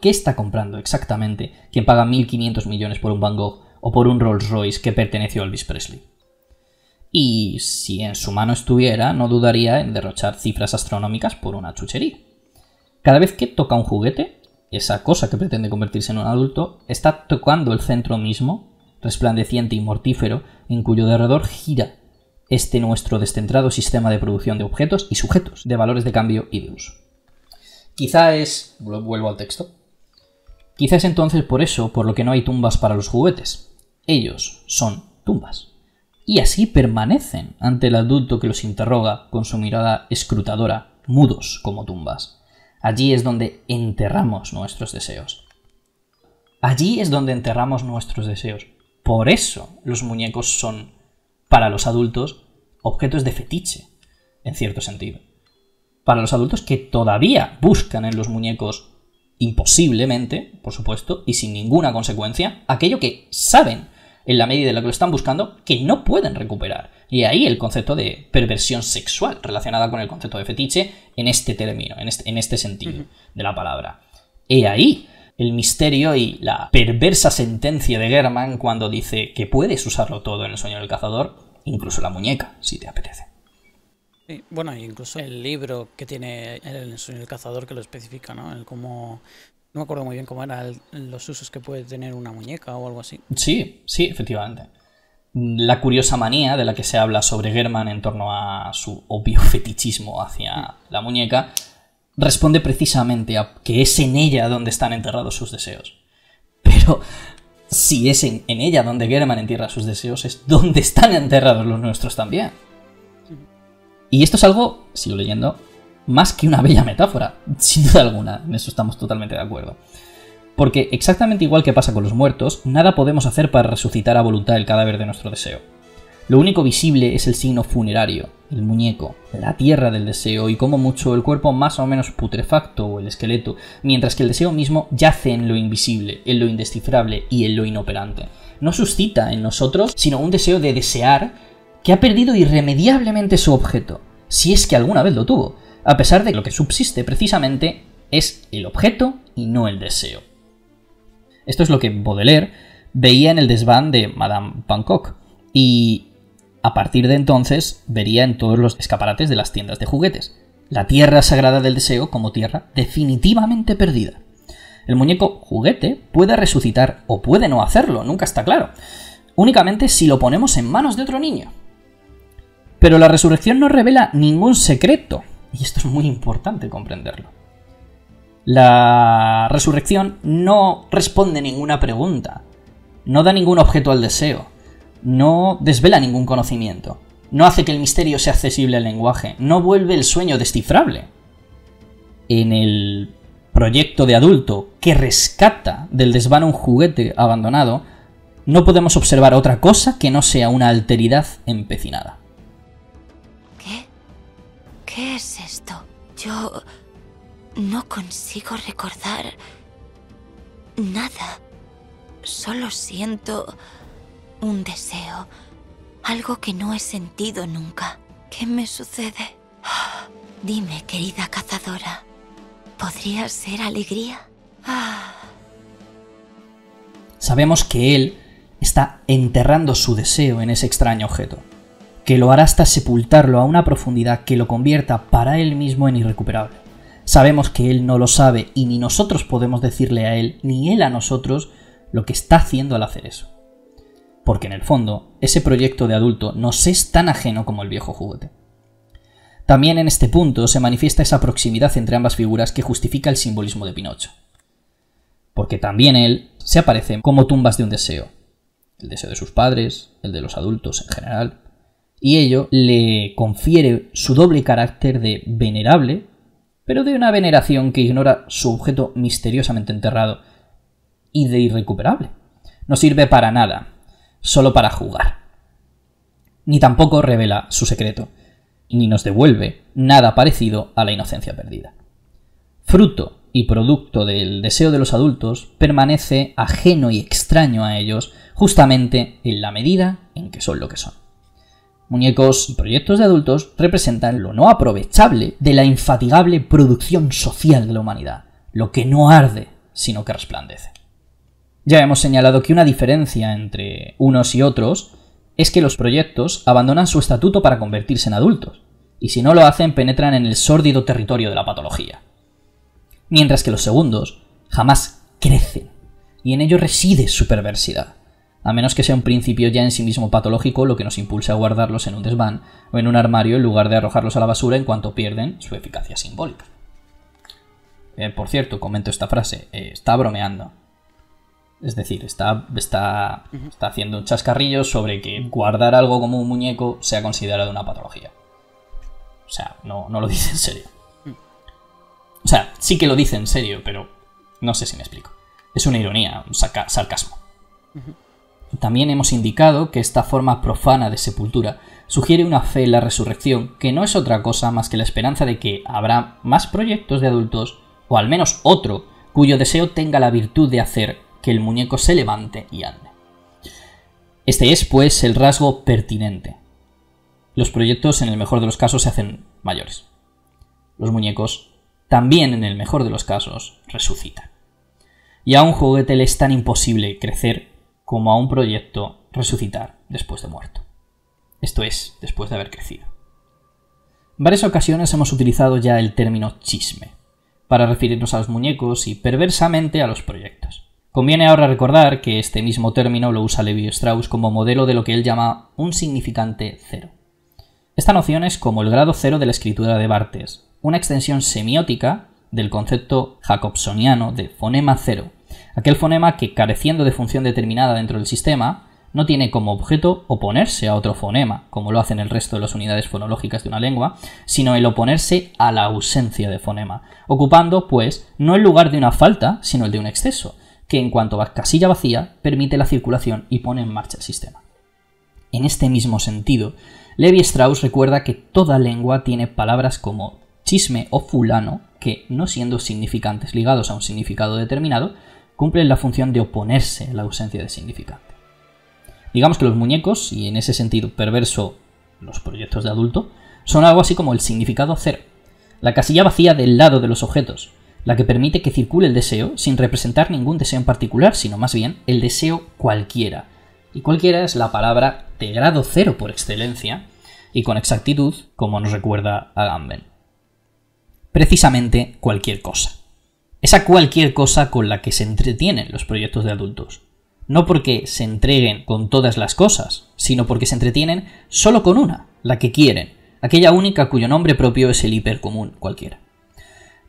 ¿Qué está comprando exactamente quien paga mil quinientos millones por un Van Gogh o por un Rolls Royce que perteneció a Elvis Presley? Y si en su mano estuviera, no dudaría en derrochar cifras astronómicas por una chuchería. Cada vez que toca un juguete, esa cosa que pretende convertirse en un adulto, está tocando el centro mismo, resplandeciente y mortífero, en cuyo derredor gira este nuestro descentrado sistema de producción de objetos y sujetos, de valores de cambio y de uso. Quizá es, vuelvo al texto, Quizás entonces por eso, por lo que no hay tumbas para los juguetes. Ellos son tumbas. Y así permanecen ante el adulto que los interroga con su mirada escrutadora, mudos como tumbas. Allí es donde enterramos nuestros deseos. Allí es donde enterramos nuestros deseos. Por eso los muñecos son, para los adultos, objetos de fetiche, en cierto sentido. Para los adultos que todavía buscan en los muñecos, imposiblemente, por supuesto, y sin ninguna consecuencia, aquello que saben, en la medida de lo que lo están buscando, que no pueden recuperar. Y ahí el concepto de perversión sexual relacionada con el concepto de fetiche en este término, en este, en este sentido de la palabra. He ahí el misterio y la perversa sentencia de Gehrman cuando dice que puedes usarlo todo en El sueño del cazador, incluso la muñeca, si te apetece. Sí, bueno, incluso el libro que tiene El sueño del cazador que lo especifica, ¿no? El cómo... No me acuerdo muy bien cómo eran los usos que puede tener una muñeca o algo así. Sí, sí, efectivamente. La curiosa manía de la que se habla sobre Gehrman en torno a su obvio fetichismo hacia la muñeca responde precisamente a que es en ella donde están enterrados sus deseos. Pero si es en, en ella donde Gehrman entierra sus deseos, es donde están enterrados los nuestros también. Y esto es algo, sigo leyendo, más que una bella metáfora, sin duda alguna, en eso estamos totalmente de acuerdo. Porque exactamente igual que pasa con los muertos, nada podemos hacer para resucitar a voluntad el cadáver de nuestro deseo. Lo único visible es el signo funerario, el muñeco, la tierra del deseo y como mucho el cuerpo más o menos putrefacto o el esqueleto, mientras que el deseo mismo yace en lo invisible, en lo indescifrable y en lo inoperante. No suscita en nosotros sino un deseo de desear que ha perdido irremediablemente su objeto, si es que alguna vez lo tuvo. A pesar de que lo que subsiste precisamente es el objeto y no el deseo. Esto es lo que Baudelaire veía en el desván de Madame Pancock y a partir de entonces vería en todos los escaparates de las tiendas de juguetes. La tierra sagrada del deseo como tierra definitivamente perdida. El muñeco juguete puede resucitar o puede no hacerlo, nunca está claro, únicamente si lo ponemos en manos de otro niño. Pero la resurrección no revela ningún secreto. Y esto es muy importante comprenderlo. La resurrección no responde ninguna pregunta, no da ningún objeto al deseo, no desvela ningún conocimiento, no hace que el misterio sea accesible al lenguaje, no vuelve el sueño descifrable. En el proyecto de adulto que rescata del desván un juguete abandonado, no podemos observar otra cosa que no sea una alteridad empecinada. ¿Qué es esto? Yo no consigo recordar nada. Solo siento un deseo, algo que no he sentido nunca. ¿Qué me sucede? Ah, dime, querida cazadora, ¿podría ser alegría? Ah. Sabemos que él está enterrando su deseo en ese extraño objeto, que lo hará hasta sepultarlo a una profundidad que lo convierta para él mismo en irrecuperable. Sabemos que él no lo sabe y ni nosotros podemos decirle a él, ni él a nosotros, lo que está haciendo al hacer eso. Porque en el fondo, ese proyecto de adulto nos es tan ajeno como el viejo juguete. También en este punto se manifiesta esa proximidad entre ambas figuras que justifica el simbolismo de Pinocho. Porque también él se aparece como tumbas de un deseo. El deseo de sus padres, el de los adultos en general... Y ello le confiere su doble carácter de venerable, pero de una veneración que ignora su objeto misteriosamente enterrado y de irrecuperable. No sirve para nada, solo para jugar. Ni tampoco revela su secreto, ni nos devuelve nada parecido a la inocencia perdida. Fruto y producto del deseo de los adultos permanece ajeno y extraño a ellos justamente en la medida en que son lo que son. Muñecos y proyectos de adultos representan lo no aprovechable de la infatigable producción social de la humanidad, lo que no arde, sino que resplandece. Ya hemos señalado que una diferencia entre unos y otros es que los proyectos abandonan su estatuto para convertirse en adultos, y si no lo hacen penetran en el sórdido territorio de la patología. Mientras que los segundos jamás crecen, y en ello reside su perversidad. A menos que sea un principio ya en sí mismo patológico lo que nos impulsa a guardarlos en un desván o en un armario en lugar de arrojarlos a la basura en cuanto pierden su eficacia simbólica. Eh, por cierto, comento esta frase, eh, está bromeando. Es decir, está, está, está haciendo un chascarrillo sobre que guardar algo como un muñeco sea considerado una patología. O sea, no, no lo dice en serio. O sea, sí que lo dice en serio, pero no sé si me explico. Es una ironía, un sarcasmo. También hemos indicado que esta forma profana de sepultura sugiere una fe en la resurrección que no es otra cosa más que la esperanza de que habrá más proyectos de adultos, o al menos otro, cuyo deseo tenga la virtud de hacer que el muñeco se levante y ande. Este es, pues, el rasgo pertinente. Los proyectos, en el mejor de los casos, se hacen mayores. Los muñecos, también en el mejor de los casos, resucitan. Y a un juguete le es tan imposible crecer como a un proyecto resucitar después de muerto. Esto es, después de haber crecido. En varias ocasiones hemos utilizado ya el término chisme para referirnos a los muñecos y perversamente a los proyectos. Conviene ahora recordar que este mismo término lo usa Levi Strauss como modelo de lo que él llama un significante cero. Esta noción es como el grado cero de la escritura de Barthes, una extensión semiótica del concepto jacobsoniano de fonema cero, aquel fonema que, careciendo de función determinada dentro del sistema, no tiene como objeto oponerse a otro fonema, como lo hacen el resto de las unidades fonológicas de una lengua, sino el oponerse a la ausencia de fonema, ocupando, pues, no el lugar de una falta, sino el de un exceso, que en cuanto a casilla vacía, permite la circulación y pone en marcha el sistema. En este mismo sentido, Levi Strauss recuerda que toda lengua tiene palabras como chisme o fulano, que, no siendo significantes ligados a un significado determinado, cumplen la función de oponerse a la ausencia de significante. Digamos que los muñecos, y en ese sentido perverso los proyectos de adulto, son algo así como el significado cero, la casilla vacía del lado de los objetos, la que permite que circule el deseo sin representar ningún deseo en particular, sino más bien el deseo cualquiera. Y cualquiera es la palabra de grado cero por excelencia y con exactitud, como nos recuerda Agamben. Precisamente cualquier cosa. Esa cualquier cosa con la que se entretienen los proyectos de adultos. No porque se entreguen con todas las cosas, sino porque se entretienen solo con una, la que quieren, aquella única cuyo nombre propio es el hipercomún cualquiera.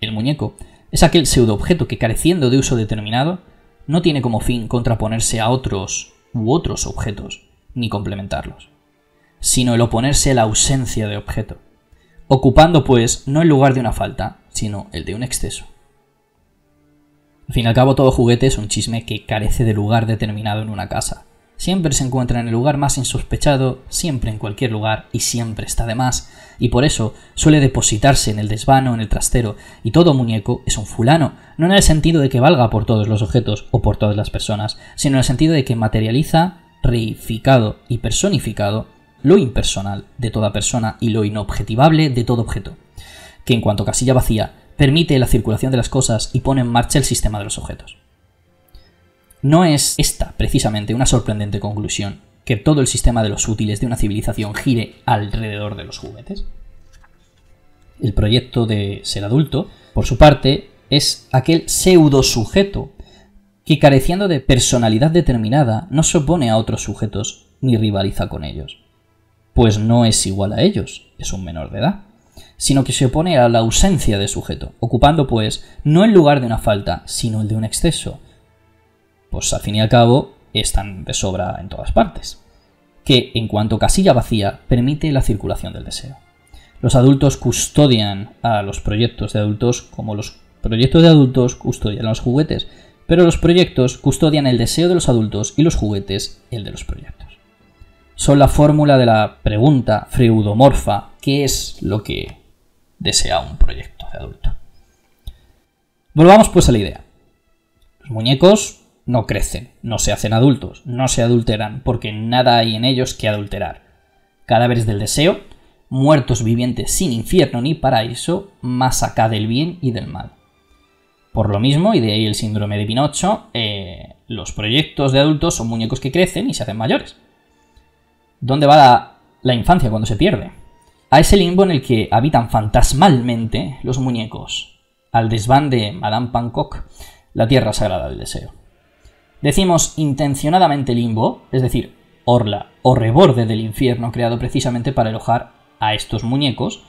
El muñeco es aquel pseudoobjeto que, careciendo de uso determinado, no tiene como fin contraponerse a otros u otros objetos, ni complementarlos, sino el oponerse a la ausencia de objeto, ocupando, pues, no el lugar de una falta, sino el de un exceso. Al fin y al cabo, todo juguete es un chisme que carece de lugar determinado en una casa. Siempre se encuentra en el lugar más insospechado, siempre en cualquier lugar y siempre está de más, y por eso suele depositarse en el desván o en el trastero, y todo muñeco es un fulano, no en el sentido de que valga por todos los objetos o por todas las personas, sino en el sentido de que materializa, reificado y personificado, lo impersonal de toda persona y lo inobjetivable de todo objeto, que en cuanto a casilla vacía, permite la circulación de las cosas y pone en marcha el sistema de los objetos. No es esta, precisamente, una sorprendente conclusión, que todo el sistema de los útiles de una civilización gire alrededor de los juguetes. El proyecto de ser adulto, por su parte, es aquel pseudo-sujeto que, careciendo de personalidad determinada, no se opone a otros sujetos ni rivaliza con ellos, pues no es igual a ellos, es un menor de edad, sino que se opone a la ausencia de sujeto, ocupando, pues, no el lugar de una falta, sino el de un exceso. Pues al fin y al cabo, están de sobra en todas partes, que en cuanto casilla vacía permite la circulación del deseo. Los adultos custodian a los proyectos de adultos como los proyectos de adultos custodian a los juguetes, pero los proyectos custodian el deseo de los adultos y los juguetes el de los proyectos. Son la fórmula de la pregunta freudomorfa, ¿qué es lo que desea un proyecto de adulto? Volvamos pues a la idea. Los muñecos no crecen, no se hacen adultos, no se adulteran, porque nada hay en ellos que adulterar. Cadáveres del deseo, muertos vivientes sin infierno ni paraíso, más acá del bien y del mal. Por lo mismo, y de ahí el síndrome de Pinocho, eh, los proyectos de adultos son muñecos que crecen y se hacen mayores. ¿Dónde va la, la infancia cuando se pierde? A ese limbo en el que habitan fantasmalmente los muñecos, al desván de Madame Pancock, la tierra sagrada del deseo. Decimos intencionadamente limbo, es decir, orla o reborde del infierno creado precisamente para alojar a estos muñecos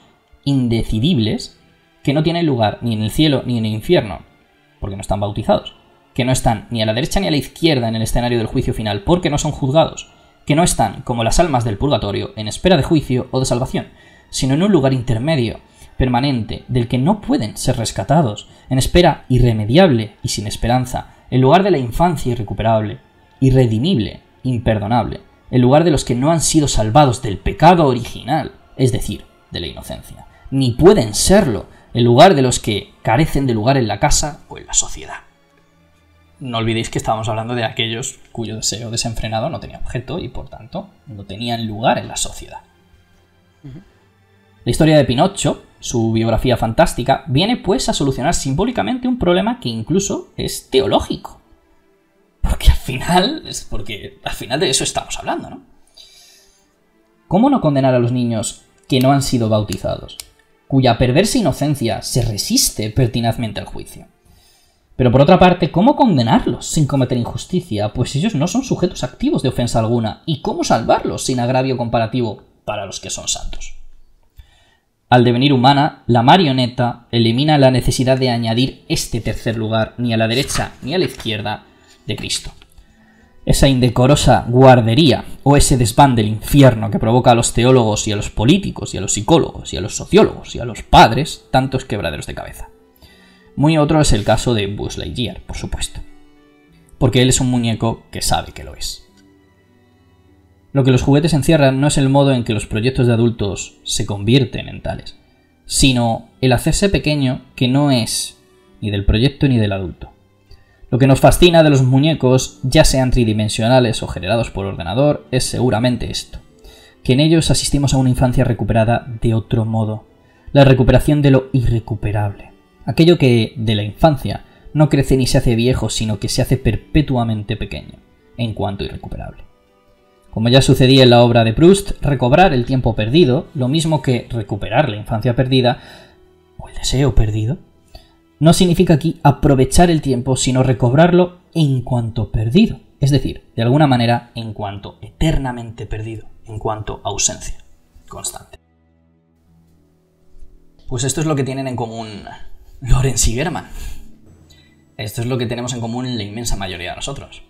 indecidibles que no tienen lugar ni en el cielo ni en el infierno, porque no están bautizados, que no están ni a la derecha ni a la izquierda en el escenario del juicio final porque no son juzgados, que no están, como las almas del purgatorio, en espera de juicio o de salvación, sino en un lugar intermedio, permanente, del que no pueden ser rescatados, en espera irremediable y sin esperanza, el lugar de la infancia irrecuperable, irredimible, imperdonable, el lugar de los que no han sido salvados del pecado original, es decir, de la inocencia, ni pueden serlo, el lugar de los que carecen de lugar en la casa o en la sociedad. No olvidéis que estábamos hablando de aquellos cuyo deseo desenfrenado no tenía objeto y, por tanto, no tenían lugar en la sociedad. Uh-huh. La historia de Pinocho, su biografía fantástica, viene pues a solucionar simbólicamente un problema que incluso es teológico. Porque al final, es porque al final de eso estamos hablando, ¿no? ¿Cómo no condenar a los niños que no han sido bautizados, cuya perversa inocencia se resiste pertinazmente al juicio? Pero por otra parte, ¿cómo condenarlos sin cometer injusticia? Pues ellos no son sujetos activos de ofensa alguna. ¿Y cómo salvarlos sin agravio comparativo para los que son santos? Al devenir humana, la marioneta elimina la necesidad de añadir este tercer lugar ni a la derecha ni a la izquierda de Cristo. Esa indecorosa guardería o ese desván del infierno que provoca a los teólogos y a los políticos y a los psicólogos y a los sociólogos y a los padres tantos quebraderos de cabeza. Muy otro es el caso de Buzz Lightyear, por supuesto, porque él es un muñeco que sabe que lo es. Lo que los juguetes encierran no es el modo en que los proyectos de adultos se convierten en tales, sino el hacerse pequeño que no es ni del proyecto ni del adulto. Lo que nos fascina de los muñecos, ya sean tridimensionales o generados por ordenador, es seguramente esto, que en ellos asistimos a una infancia recuperada de otro modo, la recuperación de lo irrecuperable. Aquello que, de la infancia, no crece ni se hace viejo, sino que se hace perpetuamente pequeño, en cuanto irrecuperable. Como ya sucedía en la obra de Proust, recobrar el tiempo perdido, lo mismo que recuperar la infancia perdida, o el deseo perdido, no significa aquí aprovechar el tiempo, sino recobrarlo en cuanto perdido, es decir, de alguna manera, en cuanto eternamente perdido, en cuanto ausencia constante. Pues esto es lo que tienen en común Laurence y Gehrman. Esto es lo que tenemos en común la inmensa mayoría de nosotros.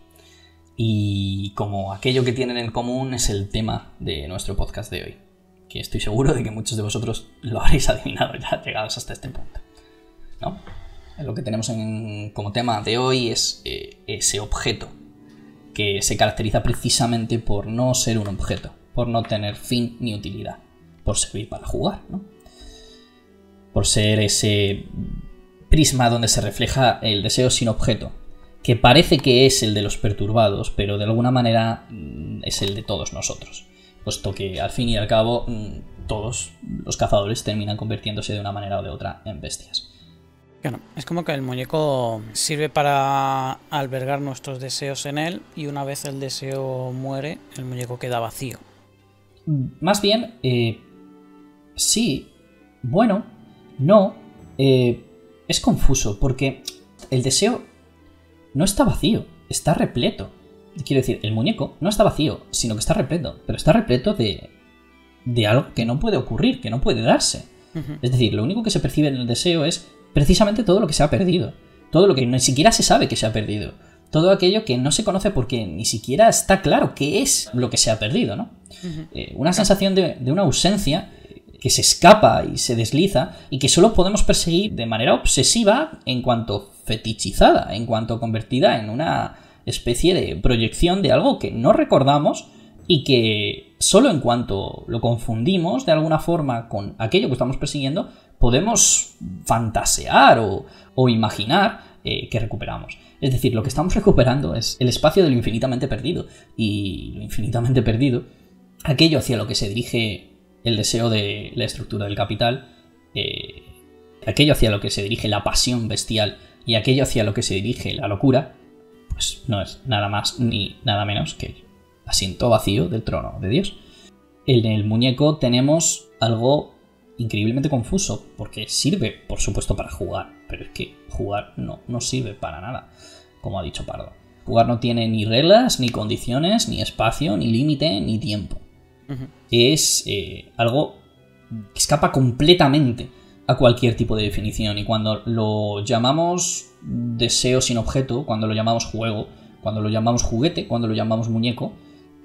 Y como aquello que tienen en común es el tema de nuestro podcast de hoy, que estoy seguro de que muchos de vosotros lo habréis adivinado ya llegados hasta este punto, ¿no? Lo que tenemos en, como tema de hoy es eh, ese objeto que se caracteriza precisamente por no ser un objeto, por no tener fin ni utilidad, por servir para jugar, ¿no? Por ser ese prisma donde se refleja el deseo sin objeto, que parece que es el de los perturbados, pero de alguna manera es el de todos nosotros, puesto que al fin y al cabo todos los cazadores terminan convirtiéndose de una manera o de otra en bestias. Claro, es como que el muñeco sirve para albergar nuestros deseos en él y una vez el deseo muere, el muñeco queda vacío. Más bien, eh, sí, bueno... No, eh, es confuso porque el deseo no está vacío, está repleto. Quiero decir, el muñeco no está vacío, sino que está repleto, pero está repleto de, de algo que no puede ocurrir, que no puede darse. Uh-huh. Es decir, lo único que se percibe en el deseo es precisamente todo lo que se ha perdido, todo lo que ni siquiera se sabe que se ha perdido, todo aquello que no se conoce porque ni siquiera está claro qué es lo que se ha perdido, ¿no? Uh-huh. eh, una sensación de, de una ausencia que se escapa y se desliza y que solo podemos perseguir de manera obsesiva en cuanto fetichizada, en cuanto convertida en una especie de proyección de algo que no recordamos y que solo en cuanto lo confundimos de alguna forma con aquello que estamos persiguiendo podemos fantasear o, o imaginar eh, que recuperamos. Es decir, lo que estamos recuperando es el espacio de lo infinitamente perdido y lo infinitamente perdido, aquello hacia lo que se dirige el deseo de la estructura del capital, eh, aquello hacia lo que se dirige la pasión bestial y aquello hacia lo que se dirige la locura, pues no es nada más ni nada menos que el asiento vacío del trono de Dios. En el muñeco tenemos algo increíblemente confuso, porque sirve, por supuesto, para jugar, pero es que jugar no, no sirve para nada, como ha dicho Pardo. Jugar no tiene ni reglas, ni condiciones, ni espacio, ni límite, ni tiempo. Es eh, algo que escapa completamente a cualquier tipo de definición. Y cuando lo llamamos deseo sin objeto, cuando lo llamamos juego, cuando lo llamamos juguete, cuando lo llamamos muñeco,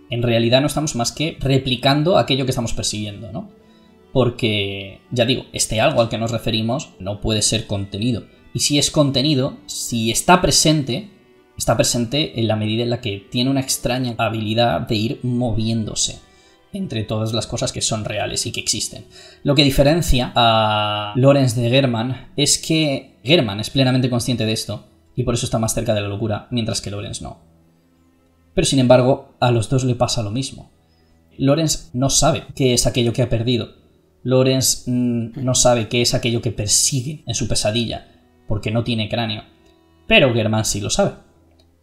en realidad no estamos más que replicando aquello que estamos persiguiendo, ¿no? Porque, ya digo, este algo al que nos referimos no puede ser contenido. Y si es contenido, si está presente, está presente en la medida en la que tiene una extraña habilidad de ir moviéndose entre todas las cosas que son reales y que existen. Lo que diferencia a Laurence de Gehrman es que Gehrman es plenamente consciente de esto y por eso está más cerca de la locura, mientras que Laurence no. Pero sin embargo, a los dos le pasa lo mismo. Laurence no sabe qué es aquello que ha perdido. Laurence mmm, no sabe qué es aquello que persigue en su pesadilla, porque no tiene cráneo. Pero Gehrman sí lo sabe,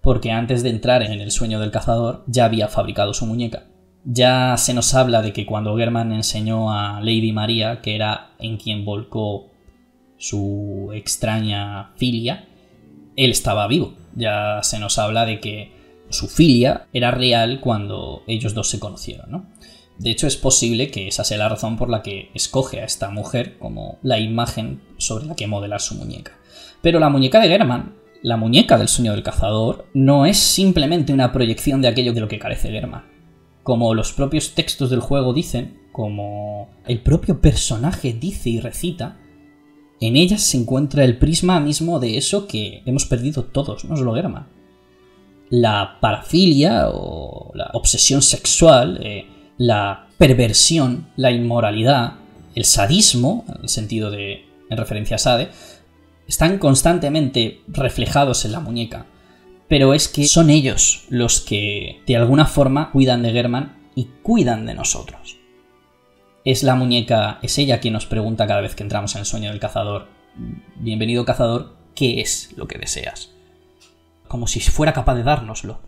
porque antes de entrar en el sueño del cazador ya había fabricado su muñeca. Ya se nos habla de que cuando Gehrman enseñó a Lady María, que era en quien volcó su extraña filia, él estaba vivo. Ya se nos habla de que su filia era real cuando ellos dos se conocieron, ¿no? De hecho, es posible que esa sea la razón por la que escoge a esta mujer como la imagen sobre la que modelar su muñeca. Pero la muñeca de Gehrman, la muñeca del sueño del cazador, no es simplemente una proyección de aquello de lo que carece Gehrman. Como los propios textos del juego dicen, como el propio personaje dice y recita, en ellas se encuentra el prisma mismo de eso que hemos perdido todos, no solo Gehrman. La parafilia o la obsesión sexual, eh, la perversión, la inmoralidad, el sadismo, en el sentido de, en referencia a Sade, están constantemente reflejados en la muñeca. Pero es que son ellos los que, de alguna forma, cuidan de Gehrman y cuidan de nosotros. Es la muñeca, es ella quien nos pregunta cada vez que entramos en el sueño del cazador: bienvenido cazador, ¿qué es lo que deseas? Como si fuera capaz de dárnoslo.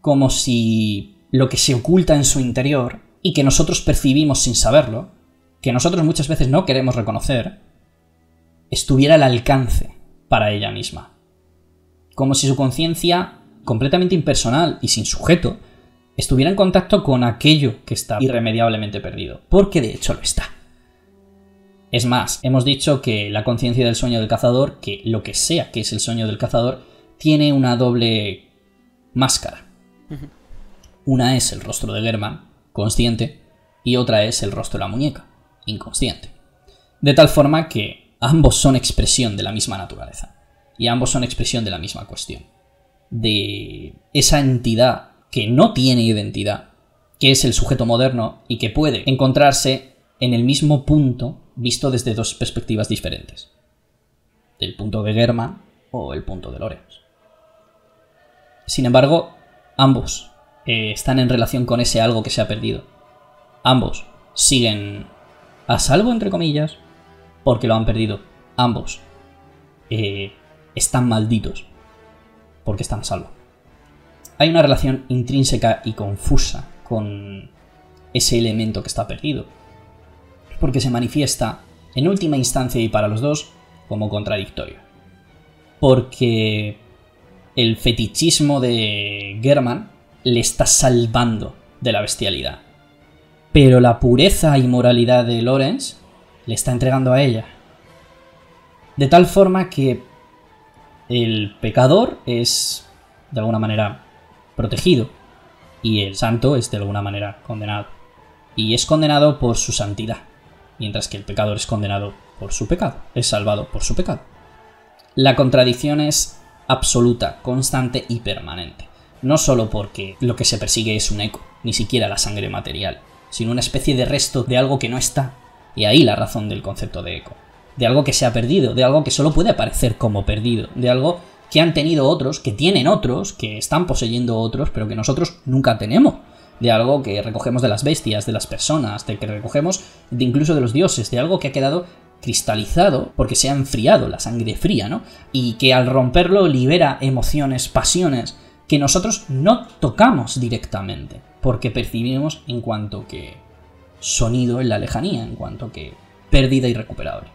Como si lo que se oculta en su interior y que nosotros percibimos sin saberlo, que nosotros muchas veces no queremos reconocer, estuviera al alcance para ella misma. Como si su conciencia, completamente impersonal y sin sujeto, estuviera en contacto con aquello que está irremediablemente perdido, porque de hecho lo está. Es más, hemos dicho que la conciencia del sueño del cazador, que lo que sea que es el sueño del cazador, tiene una doble máscara. Uh-huh. Una es el rostro de Gehrman, consciente, y otra es el rostro de la muñeca, inconsciente. De tal forma que ambos son expresión de la misma naturaleza. Y ambos son expresión de la misma cuestión. De esa entidad que no tiene identidad, que es el sujeto moderno y que puede encontrarse en el mismo punto visto desde dos perspectivas diferentes. El punto de Gehrman o el punto de Laurence. Sin embargo, ambos Eh, están en relación con ese algo que se ha perdido. Ambos siguen a salvo, entre comillas, porque lo han perdido. Ambos eh, están malditos porque están a salvo. Hay una relación intrínseca y confusa con ese elemento que está perdido, porque se manifiesta en última instancia y para los dos como contradictorio. Porque el fetichismo de Gehrman le está salvando de la bestialidad. Pero la pureza y moralidad de Laurence le está entregando a ella. De tal forma que el pecador es de alguna manera protegido y el santo es de alguna manera condenado. Y es condenado por su santidad, mientras que el pecador es condenado por su pecado, es salvado por su pecado. La contradicción es absoluta, constante y permanente. No solo porque lo que se persigue es un eco, ni siquiera la sangre material, sino una especie de resto de algo que no está. Y ahí la razón del concepto de eco. De algo que se ha perdido, de algo que solo puede aparecer como perdido, de algo que han tenido otros, que tienen otros, que están poseyendo otros, pero que nosotros nunca tenemos. De algo que recogemos de las bestias, de las personas, de que recogemos de incluso de los dioses, de algo que ha quedado cristalizado porque se ha enfriado, la sangre fría, ¿no? Y que al romperlo libera emociones, pasiones que nosotros no tocamos directamente, porque percibimos en cuanto que sonido en la lejanía, en cuanto que pérdida irrecuperable,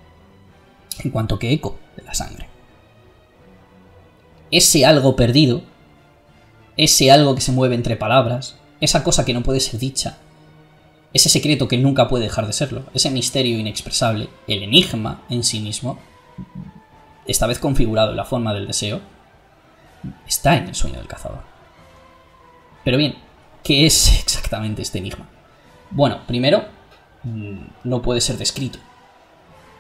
en cuanto que eco de la sangre. Ese algo perdido, ese algo que se mueve entre palabras, esa cosa que no puede ser dicha, ese secreto que nunca puede dejar de serlo, ese misterio inexpresable, el enigma en sí mismo, esta vez configurado en la forma del deseo, está en el sueño del cazador. Pero bien, ¿qué es exactamente este enigma? Bueno, primero, no puede ser descrito.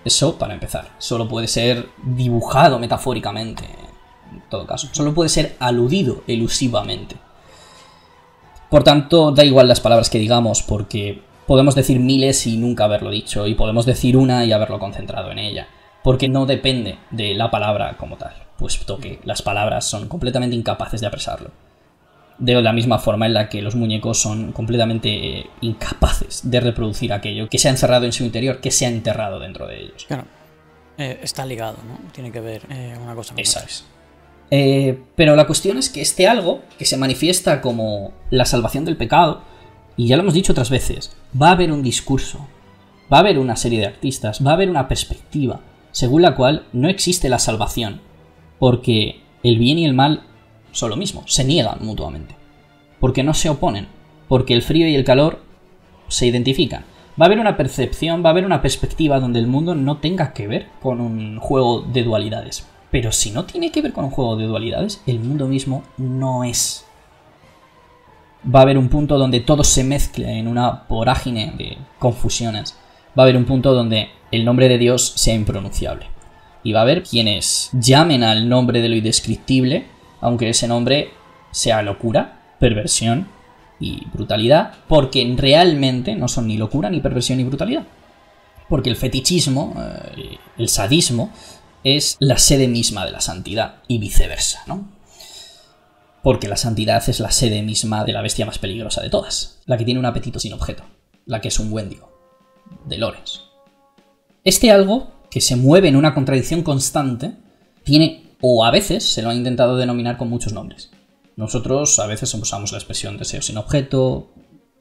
Eso, para empezar, solo puede ser dibujado metafóricamente, en todo caso. Solo puede ser aludido elusivamente. Por tanto, da igual las palabras que digamos, porque podemos decir miles y nunca haberlo dicho, y podemos decir una y haberlo concentrado en ella, porque no depende de la palabra como tal, puesto que las palabras son completamente incapaces de apresarlo. De la misma forma en la que los muñecos son completamente incapaces de reproducir aquello que se ha encerrado en su interior, que se ha enterrado dentro de ellos. Claro, eh, está ligado, ¿no? Tiene que ver eh, una cosa con otra. Eh, pero la cuestión es que este algo que se manifiesta como la salvación del pecado, y ya lo hemos dicho otras veces, va a haber un discurso, va a haber una serie de artistas, va a haber una perspectiva, según la cual no existe la salvación, porque el bien y el mal son lo mismo, se niegan mutuamente, porque no se oponen, porque el frío y el calor se identifican. Va a haber una percepción, va a haber una perspectiva donde el mundo no tenga que ver con un juego de dualidades. Pero si no tiene que ver con un juego de dualidades, el mundo mismo no es. Va a haber un punto donde todo se mezcla en una vorágine de confusiones. Va a haber un punto donde el nombre de Dios sea impronunciable. Y va a haber quienes llamen al nombre de lo indescriptible, aunque ese nombre sea locura, perversión y brutalidad, porque realmente no son ni locura, ni perversión, ni brutalidad. Porque el fetichismo, el sadismo, es la sede misma de la santidad, y viceversa, ¿no? Porque la santidad es la sede misma de la bestia más peligrosa de todas, la que tiene un apetito sin objeto, la que es un Wendigo, de Laurence. Este algo, que se mueve en una contradicción constante, tiene, o a veces se lo ha intentado denominar con muchos nombres. Nosotros a veces usamos la expresión deseo sin objeto,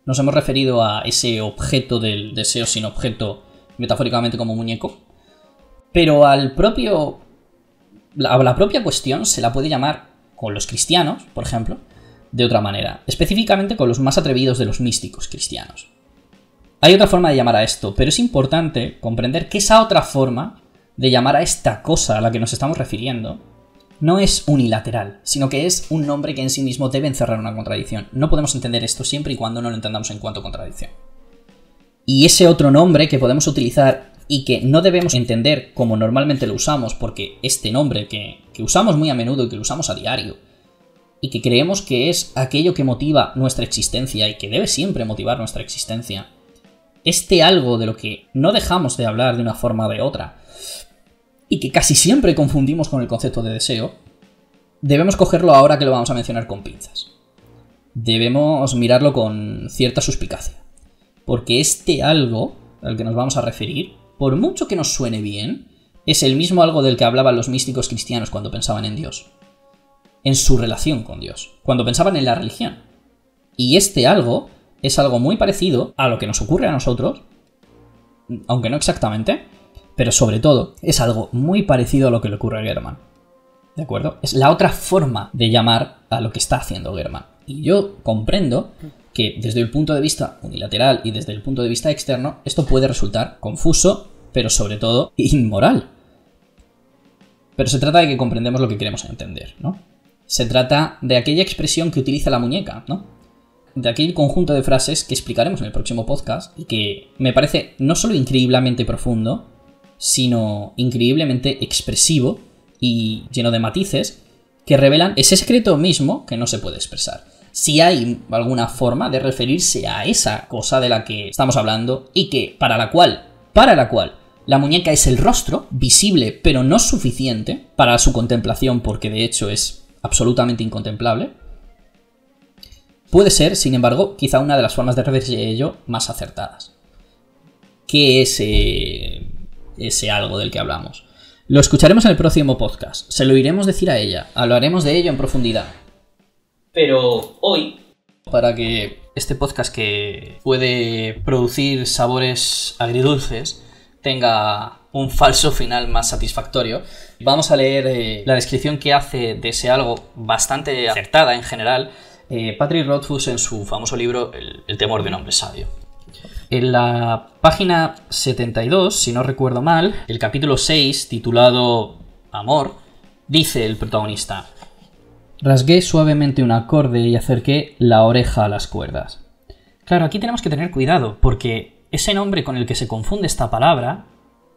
nos hemos referido a ese objeto del deseo sin objeto metafóricamente como muñeco. Pero al propio, a la propia cuestión se la puede llamar, con los cristianos, por ejemplo, de otra manera. Específicamente con los más atrevidos de los místicos cristianos. Hay otra forma de llamar a esto, pero es importante comprender que esa otra forma de llamar a esta cosa a la que nos estamos refiriendo no es unilateral, sino que es un nombre que en sí mismo debe encerrar una contradicción. No podemos entender esto siempre y cuando no lo entendamos en cuanto a contradicción. Y ese otro nombre que podemos utilizar y que no debemos entender como normalmente lo usamos, porque este nombre que, que usamos muy a menudo y que lo usamos a diario, y que creemos que es aquello que motiva nuestra existencia y que debe siempre motivar nuestra existencia, este algo de lo que no dejamos de hablar de una forma o de otra, y que casi siempre confundimos con el concepto de deseo, debemos cogerlo ahora que lo vamos a mencionar con pinzas. Debemos mirarlo con cierta suspicacia, porque este algo al que nos vamos a referir, por mucho que nos suene bien, es el mismo algo del que hablaban los místicos cristianos cuando pensaban en Dios, en su relación con Dios, cuando pensaban en la religión. Y este algo es algo muy parecido a lo que nos ocurre a nosotros, aunque no exactamente, pero sobre todo es algo muy parecido a lo que le ocurre a Gehrman. ¿De acuerdo? Es la otra forma de llamar a lo que está haciendo Gehrman. Y yo comprendo que desde el punto de vista unilateral y desde el punto de vista externo, esto puede resultar confuso, pero sobre todo inmoral. Pero se trata de que comprendemos lo que queremos entender, ¿no? Se trata de aquella expresión que utiliza la muñeca, ¿no? De aquel conjunto de frases que explicaremos en el próximo podcast y que me parece no solo increíblemente profundo, sino increíblemente expresivo y lleno de matices que revelan ese secreto mismo que no se puede expresar. Si hay alguna forma de referirse a esa cosa de la que estamos hablando y que para la cual, para la cual la muñeca es el rostro, visible pero no suficiente para su contemplación porque de hecho es absolutamente incontemplable, puede ser, sin embargo, quizá una de las formas de referirse a ello más acertadas. ¿Qué es eh, ese algo del que hablamos? Lo escucharemos en el próximo podcast, se lo iremos a decir a ella, hablaremos de ello en profundidad. Pero hoy, para que este podcast que puede producir sabores agridulces tenga un falso final más satisfactorio, vamos a leer eh, la descripción que hace de ese algo bastante acertada en general eh, Patrick Rothfuss en su famoso libro El, El temor de un hombre sabio. En la página setenta y dos, si no recuerdo mal, el capítulo seis, titulado Amor, dice el protagonista: rasgué suavemente un acorde y acerqué la oreja a las cuerdas. Claro, aquí tenemos que tener cuidado, porque ese nombre con el que se confunde esta palabra,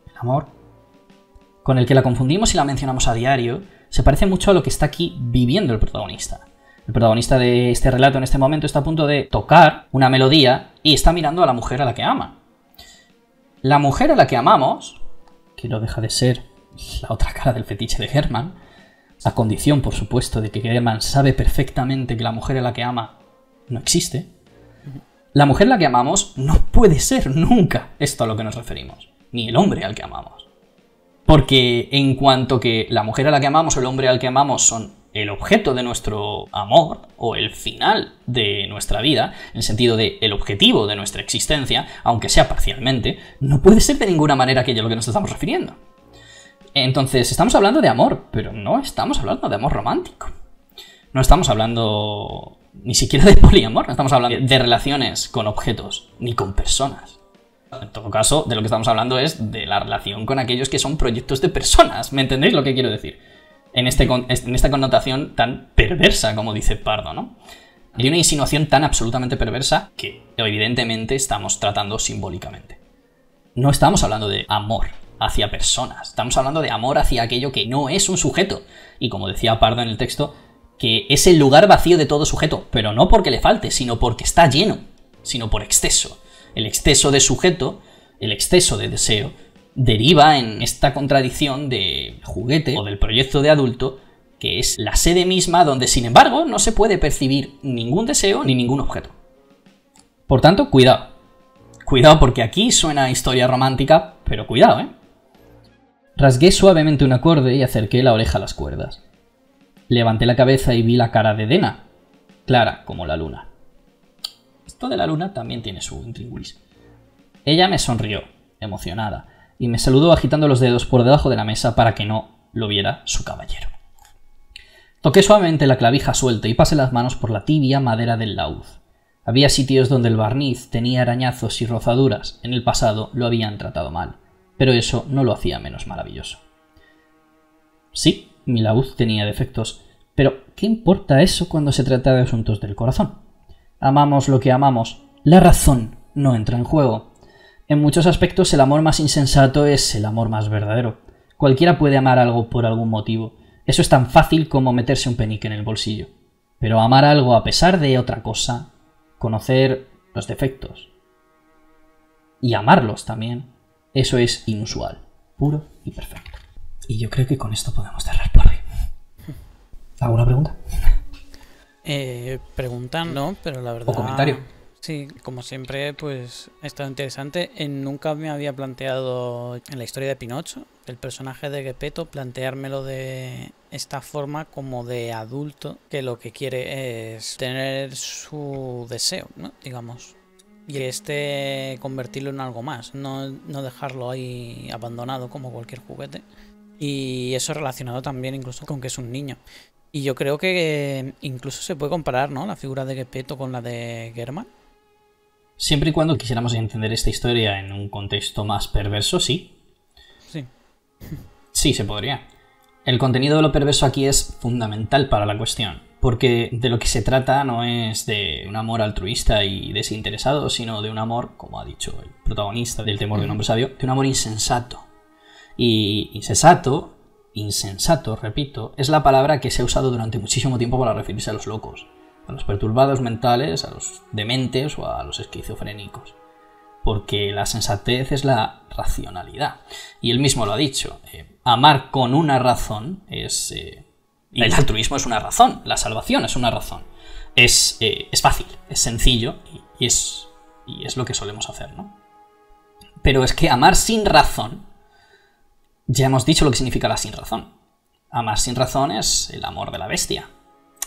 el amor, con el que la confundimos y la mencionamos a diario, se parece mucho a lo que está aquí viviendo el protagonista. El protagonista de este relato en este momento está a punto de tocar una melodía y está mirando a la mujer a la que ama. La mujer a la que amamos, que no deja de ser la otra cara del fetiche de Gehrman, a condición, por supuesto, de que Gehrman sabe perfectamente que la mujer a la que ama no existe, la mujer a la que amamos no puede ser nunca esto a lo que nos referimos, ni el hombre al que amamos. Porque en cuanto que la mujer a la que amamos o el hombre al que amamos son el objeto de nuestro amor o el final de nuestra vida, en el sentido de el objetivo de nuestra existencia, aunque sea parcialmente, no puede ser de ninguna manera aquello a lo que nos estamos refiriendo. Entonces, estamos hablando de amor, pero no estamos hablando de amor romántico. No estamos hablando ni siquiera de poliamor, no estamos hablando de relaciones con objetos, ni con personas. En todo caso, de lo que estamos hablando es de la relación con aquellos que son proyectos de personas. ¿Me entendéis lo que quiero decir? En, este, en esta connotación tan perversa, como dice Pardo, ¿no? Hay una insinuación tan absolutamente perversa que, evidentemente, estamos tratando simbólicamente. No estamos hablando de amor hacia personas, estamos hablando de amor hacia aquello que no es un sujeto. Y como decía Pardo en el texto, que es el lugar vacío de todo sujeto, pero no porque le falte, sino porque está lleno, sino por exceso. El exceso de sujeto, el exceso de deseo, deriva en esta contradicción del juguete o del proyecto de adulto, que es la sede misma donde, sin embargo, no se puede percibir ningún deseo ni ningún objeto. Por tanto, cuidado. Cuidado, porque aquí suena a historia romántica, pero cuidado, ¿eh? Rasgué suavemente un acorde y acerqué la oreja a las cuerdas. Levanté la cabeza y vi la cara de Dena, clara como la luna. Esto de la luna también tiene su intríngulis. Ella me sonrió, emocionada, y me saludó agitando los dedos por debajo de la mesa para que no lo viera su caballero. Toqué suavemente la clavija suelta y pasé las manos por la tibia madera del laúd. Había sitios donde el barniz tenía arañazos y rozaduras. En el pasado lo habían tratado mal, pero eso no lo hacía menos maravilloso. Sí, mi laúd tenía defectos, pero ¿qué importa eso cuando se trata de asuntos del corazón? Amamos lo que amamos. La razón no entra en juego. En muchos aspectos el amor más insensato es el amor más verdadero. Cualquiera puede amar algo por algún motivo. Eso es tan fácil como meterse un penique en el bolsillo. Pero amar algo a pesar de otra cosa, conocer los defectos y amarlos también, eso es inusual, puro y perfecto. Y yo creo que con esto podemos cerrar por hoy. ¿Alguna pregunta? Eh, preguntan, no, pero la verdad... O comentario. Sí, como siempre, pues ha estado interesante. Nunca me había planteado en la historia de Pinocho, el personaje de Geppetto, planteármelo de esta forma como de adulto, que lo que quiere es tener su deseo, ¿no? Digamos. Y este convertirlo en algo más, no, no dejarlo ahí abandonado como cualquier juguete. Y eso relacionado también incluso con que es un niño. Y yo creo que incluso se puede comparar, ¿no?, la figura de Geppetto con la de Gehrman. Siempre y cuando quisiéramos entender esta historia en un contexto más perverso, sí. Sí. Sí, se podría. El contenido de lo perverso aquí es fundamental para la cuestión, porque de lo que se trata no es de un amor altruista y desinteresado, sino de un amor, como ha dicho el protagonista del temor de un hombre sabio, de un amor insensato. Y insensato, insensato, repito, es la palabra que se ha usado durante muchísimo tiempo para referirse a los locos, a los perturbados mentales, a los dementes o a los esquizofrénicos. Porque la sensatez es la racionalidad. Y él mismo lo ha dicho. Eh, amar con una razón es... Eh, el altruismo es una razón. La salvación es una razón. Es, eh, es fácil, es sencillo y, y, es, y es lo que solemos hacer, ¿no? Pero es que amar sin razón... Ya hemos dicho lo que significa la sin razón. Amar sin razón es el amor de la bestia.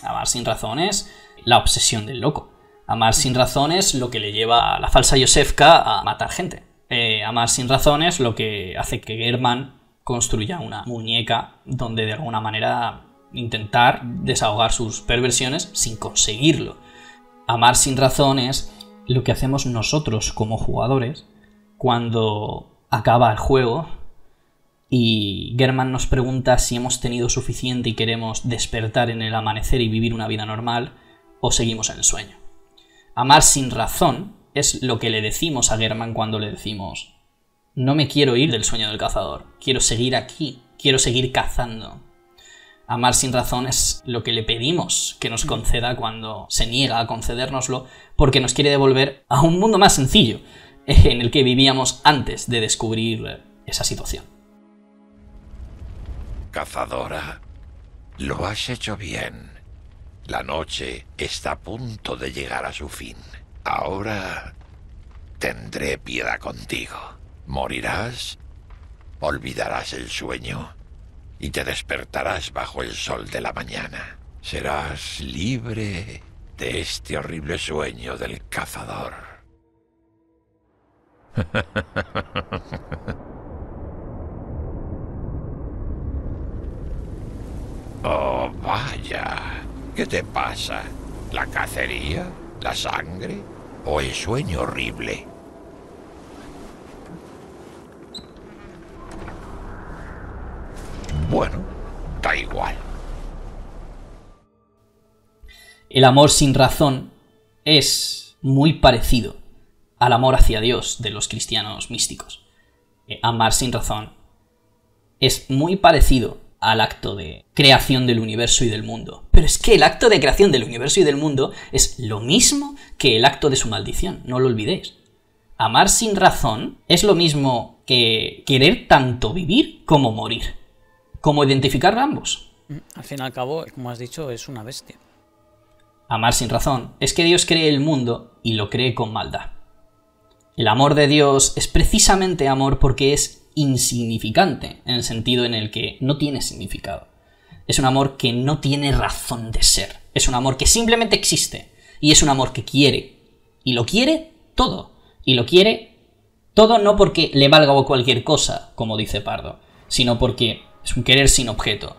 Amar sin razón es la obsesión del loco. Amar sin razón es lo que le lleva a la falsa Yosefka a matar gente. Eh, amar sin razón es lo que hace que Gehrman construya una muñeca donde de alguna manera intentar desahogar sus perversiones sin conseguirlo. Amar sin razón es lo que hacemos nosotros como jugadores cuando acaba el juego y Gehrman nos pregunta si hemos tenido suficiente y queremos despertar en el amanecer y vivir una vida normal o seguimos en el sueño. Amar sin razón es lo que le decimos a Gehrman cuando le decimos: no me quiero ir del sueño del cazador, quiero seguir aquí, quiero seguir cazando. Amar sin razón es lo que le pedimos que nos conceda cuando se niega a concedérnoslo, porque nos quiere devolver a un mundo más sencillo, en el que vivíamos antes de descubrir esa situación. Cazadora, lo has hecho bien. La noche está a punto de llegar a su fin. Ahora tendré piedad contigo. Morirás, olvidarás el sueño y te despertarás bajo el sol de la mañana. Serás libre de este horrible sueño del cazador. Oh, vaya. ¿Qué te pasa? ¿La cacería? ¿La sangre? ¿O el sueño horrible? Bueno, da igual. El amor sin razón es muy parecido al amor hacia Dios de los cristianos místicos. Eh, amar sin razón es muy parecido al acto de creación del universo y del mundo. Pero es que el acto de creación del universo y del mundo es lo mismo que el acto de su maldición, no lo olvidéis. Amar sin razón es lo mismo que querer tanto vivir como morir. ¿Cómo identificar ambos? Al fin y al cabo, como has dicho, es una bestia. Amar sin razón es que Dios cree el mundo y lo cree con maldad. El amor de Dios es precisamente amor porque es insignificante, en el sentido en el que no tiene significado. Es un amor que no tiene razón de ser. Es un amor que simplemente existe. Y es un amor que quiere. Y lo quiere todo. Y lo quiere todo no porque le valga cualquier cosa, como dice Pardo, sino porque es un querer sin objeto.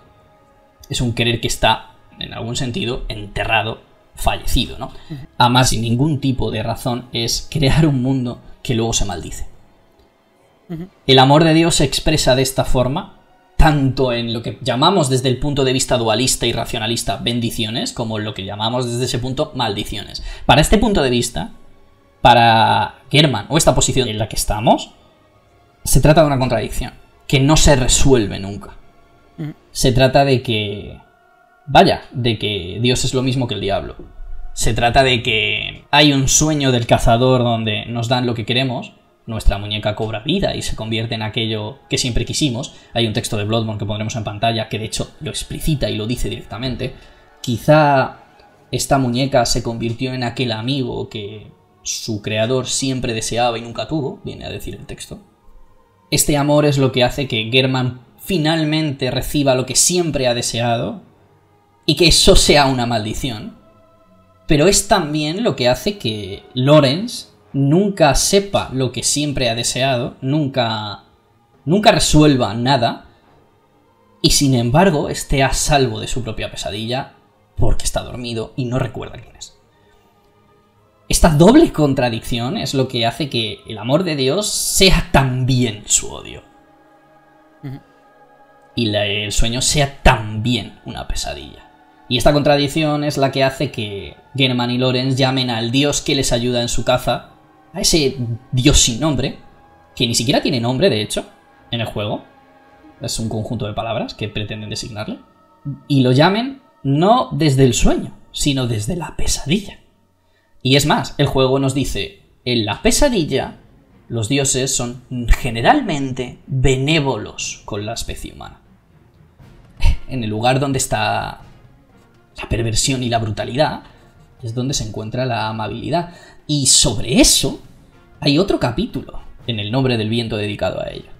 Es un querer que está, en algún sentido, enterrado, fallecido, ¿no? Amar sin ningún tipo de razón es crear un mundo que luego se maldice. El amor de Dios se expresa de esta forma, tanto en lo que llamamos desde el punto de vista dualista y racionalista bendiciones, como en lo que llamamos desde ese punto maldiciones. Para este punto de vista, para Gehrman, o esta posición en la que estamos, se trata de una contradicción que no se resuelve nunca. Se trata de que, vaya, de que Dios es lo mismo que el diablo. Se trata de que hay un sueño del cazador donde nos dan lo que queremos, nuestra muñeca cobra vida y se convierte en aquello que siempre quisimos. Hay un texto de Bloodborne que pondremos en pantalla que de hecho lo explicita y lo dice directamente. Quizá esta muñeca se convirtió en aquel amigo que su creador siempre deseaba y nunca tuvo, viene a decir el texto. Este amor es lo que hace que Gehrman finalmente reciba lo que siempre ha deseado y que eso sea una maldición. Pero es también lo que hace que Laurence nunca sepa lo que siempre ha deseado, nunca, nunca resuelva nada y sin embargo esté a salvo de su propia pesadilla porque está dormido y no recuerda quién es. Esta doble contradicción es lo que hace que el amor de Dios sea también su odio. Uh-huh. Y la, el sueño sea también una pesadilla. Y esta contradicción es la que hace que Gehrman y Laurence llamen al Dios que les ayuda en su caza, a ese Dios sin nombre, que ni siquiera tiene nombre, de hecho, en el juego. Es un conjunto de palabras que pretenden designarle. Y lo llamen no desde el sueño, sino desde la pesadilla. Y es más, el juego nos dice, en la pesadilla, los dioses son generalmente benévolos con la especie humana. En el lugar donde está la perversión y la brutalidad, es donde se encuentra la amabilidad. Y sobre eso hay otro capítulo en El nombre del viento dedicado a ello.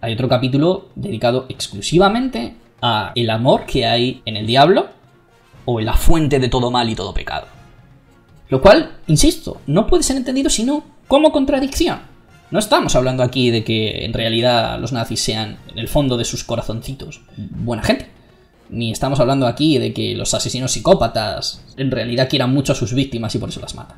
Hay otro capítulo dedicado exclusivamente a el amor que hay en el diablo o en la fuente de todo mal y todo pecado. Lo cual, insisto, no puede ser entendido sino como contradicción. No estamos hablando aquí de que en realidad los nazis sean, en el fondo de sus corazoncitos, buena gente. Ni estamos hablando aquí de que los asesinos psicópatas en realidad quieran mucho a sus víctimas y por eso las matan.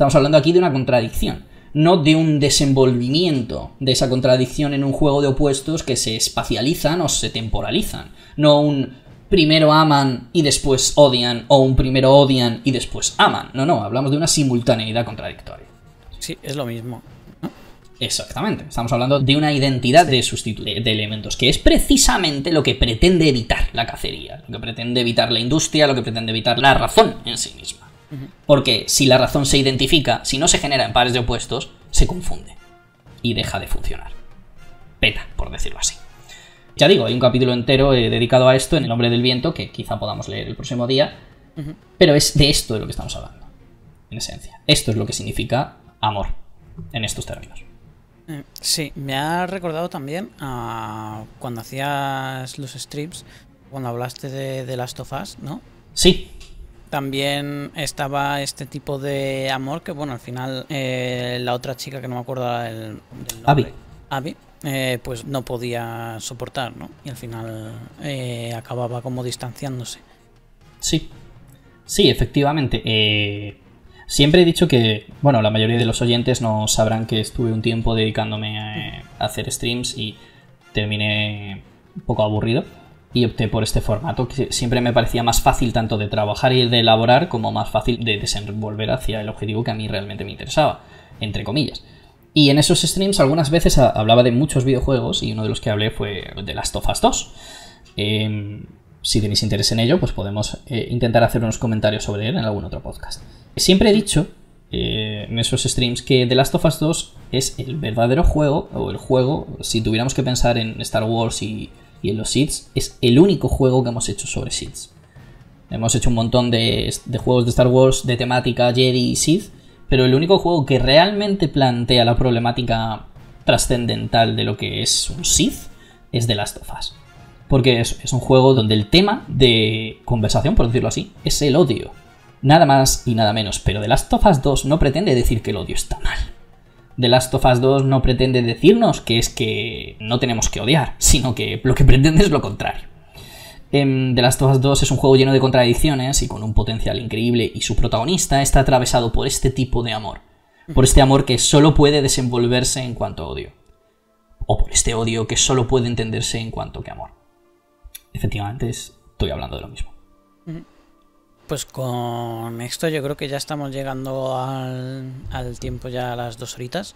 Estamos hablando aquí de una contradicción, no de un desenvolvimiento de esa contradicción en un juego de opuestos que se espacializan o se temporalizan. No un primero aman y después odian, o un primero odian y después aman. No, no, hablamos de una simultaneidad contradictoria. Sí, es lo mismo, ¿no? Exactamente. Estamos hablando de una identidad de, de, de elementos, que es precisamente lo que pretende evitar la cacería, lo que pretende evitar la industria, lo que pretende evitar la razón en sí misma. Porque si la razón se identifica, si no se genera en pares de opuestos, se confunde y deja de funcionar. Peta, por decirlo así. Ya digo, hay un capítulo entero eh, dedicado a esto en El hombre del viento, que quizá podamos leer el próximo día, uh-huh. pero es de esto de lo que estamos hablando, en esencia. Esto es lo que significa amor, en estos términos. Sí, me ha recordado también a cuando hacías los streams, cuando hablaste de The Last of Us, ¿no? Sí. También estaba este tipo de amor que, bueno, al final eh, la otra chica que no me acuerdo el, el nombre, Abby, Abby eh, pues no podía soportar, ¿no? Y al final eh, acababa como distanciándose. Sí, sí, efectivamente. Eh, siempre he dicho que, bueno, la mayoría de los oyentes no sabrán que estuve un tiempo dedicándome a hacer streams y terminé un poco aburrido. Y opté por este formato, que siempre me parecía más fácil tanto de trabajar y de elaborar como más fácil de desenvolver hacia el objetivo que a mí realmente me interesaba, entre comillas. Y en esos streams algunas veces hablaba de muchos videojuegos y uno de los que hablé fue The Last of Us dos. Eh, si tenéis interés en ello, pues podemos eh, intentar hacer unos comentarios sobre él en algún otro podcast. Siempre he dicho eh, en esos streams que The Last of Us dos es el verdadero juego, o el juego, si tuviéramos que pensar en Star Wars y... y en los Sith, es el único juego que hemos hecho sobre Sith. Hemos hecho un montón de, de juegos de Star Wars, de temática Jedi y Sith, pero el único juego que realmente plantea la problemática trascendental de lo que es un Sith es The Last of Us. Porque es, es un juego donde el tema de conversación, por decirlo así, es el odio. Nada más y nada menos. Pero The Last of Us dos no pretende decir que el odio está mal. The Last of Us dos no pretende decirnos que es que no tenemos que odiar, sino que lo que pretende es lo contrario. Eh, The Last of Us dos es un juego lleno de contradicciones y con un potencial increíble, y su protagonista está atravesado por este tipo de amor. Por este amor que solo puede desenvolverse en cuanto a odio. O por este odio que solo puede entenderse en cuanto que amor. Efectivamente, estoy hablando de lo mismo. Pues con esto yo creo que ya estamos llegando al, al tiempo, ya a las dos horitas.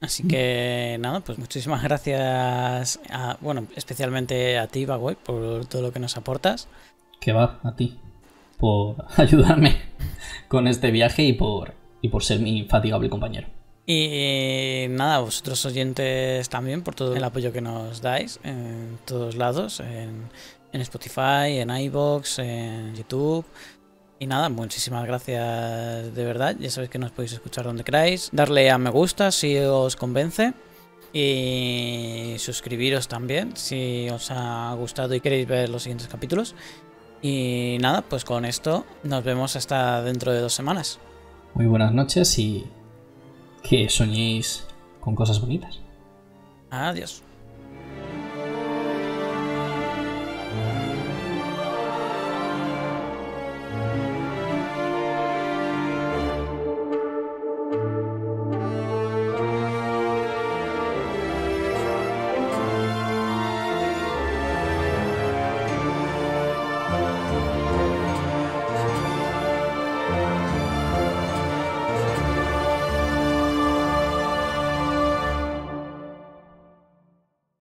Así que nada, pues muchísimas gracias, a, bueno, especialmente a ti, Bagoy, por todo lo que nos aportas. Que va, a ti, por ayudarme con este viaje y por, y por ser mi infatigable compañero. Y nada, a vosotros oyentes también, por todo el apoyo que nos dais en todos lados, en, en Spotify, en iVoox, en YouTube... Y nada, muchísimas gracias de verdad. Ya sabéis que nos podéis escuchar donde queráis. Darle a me gusta si os convence. Y suscribiros también si os ha gustado y queréis ver los siguientes capítulos. Y nada, pues con esto nos vemos hasta dentro de dos semanas. Muy buenas noches y que soñéis con cosas bonitas. Adiós.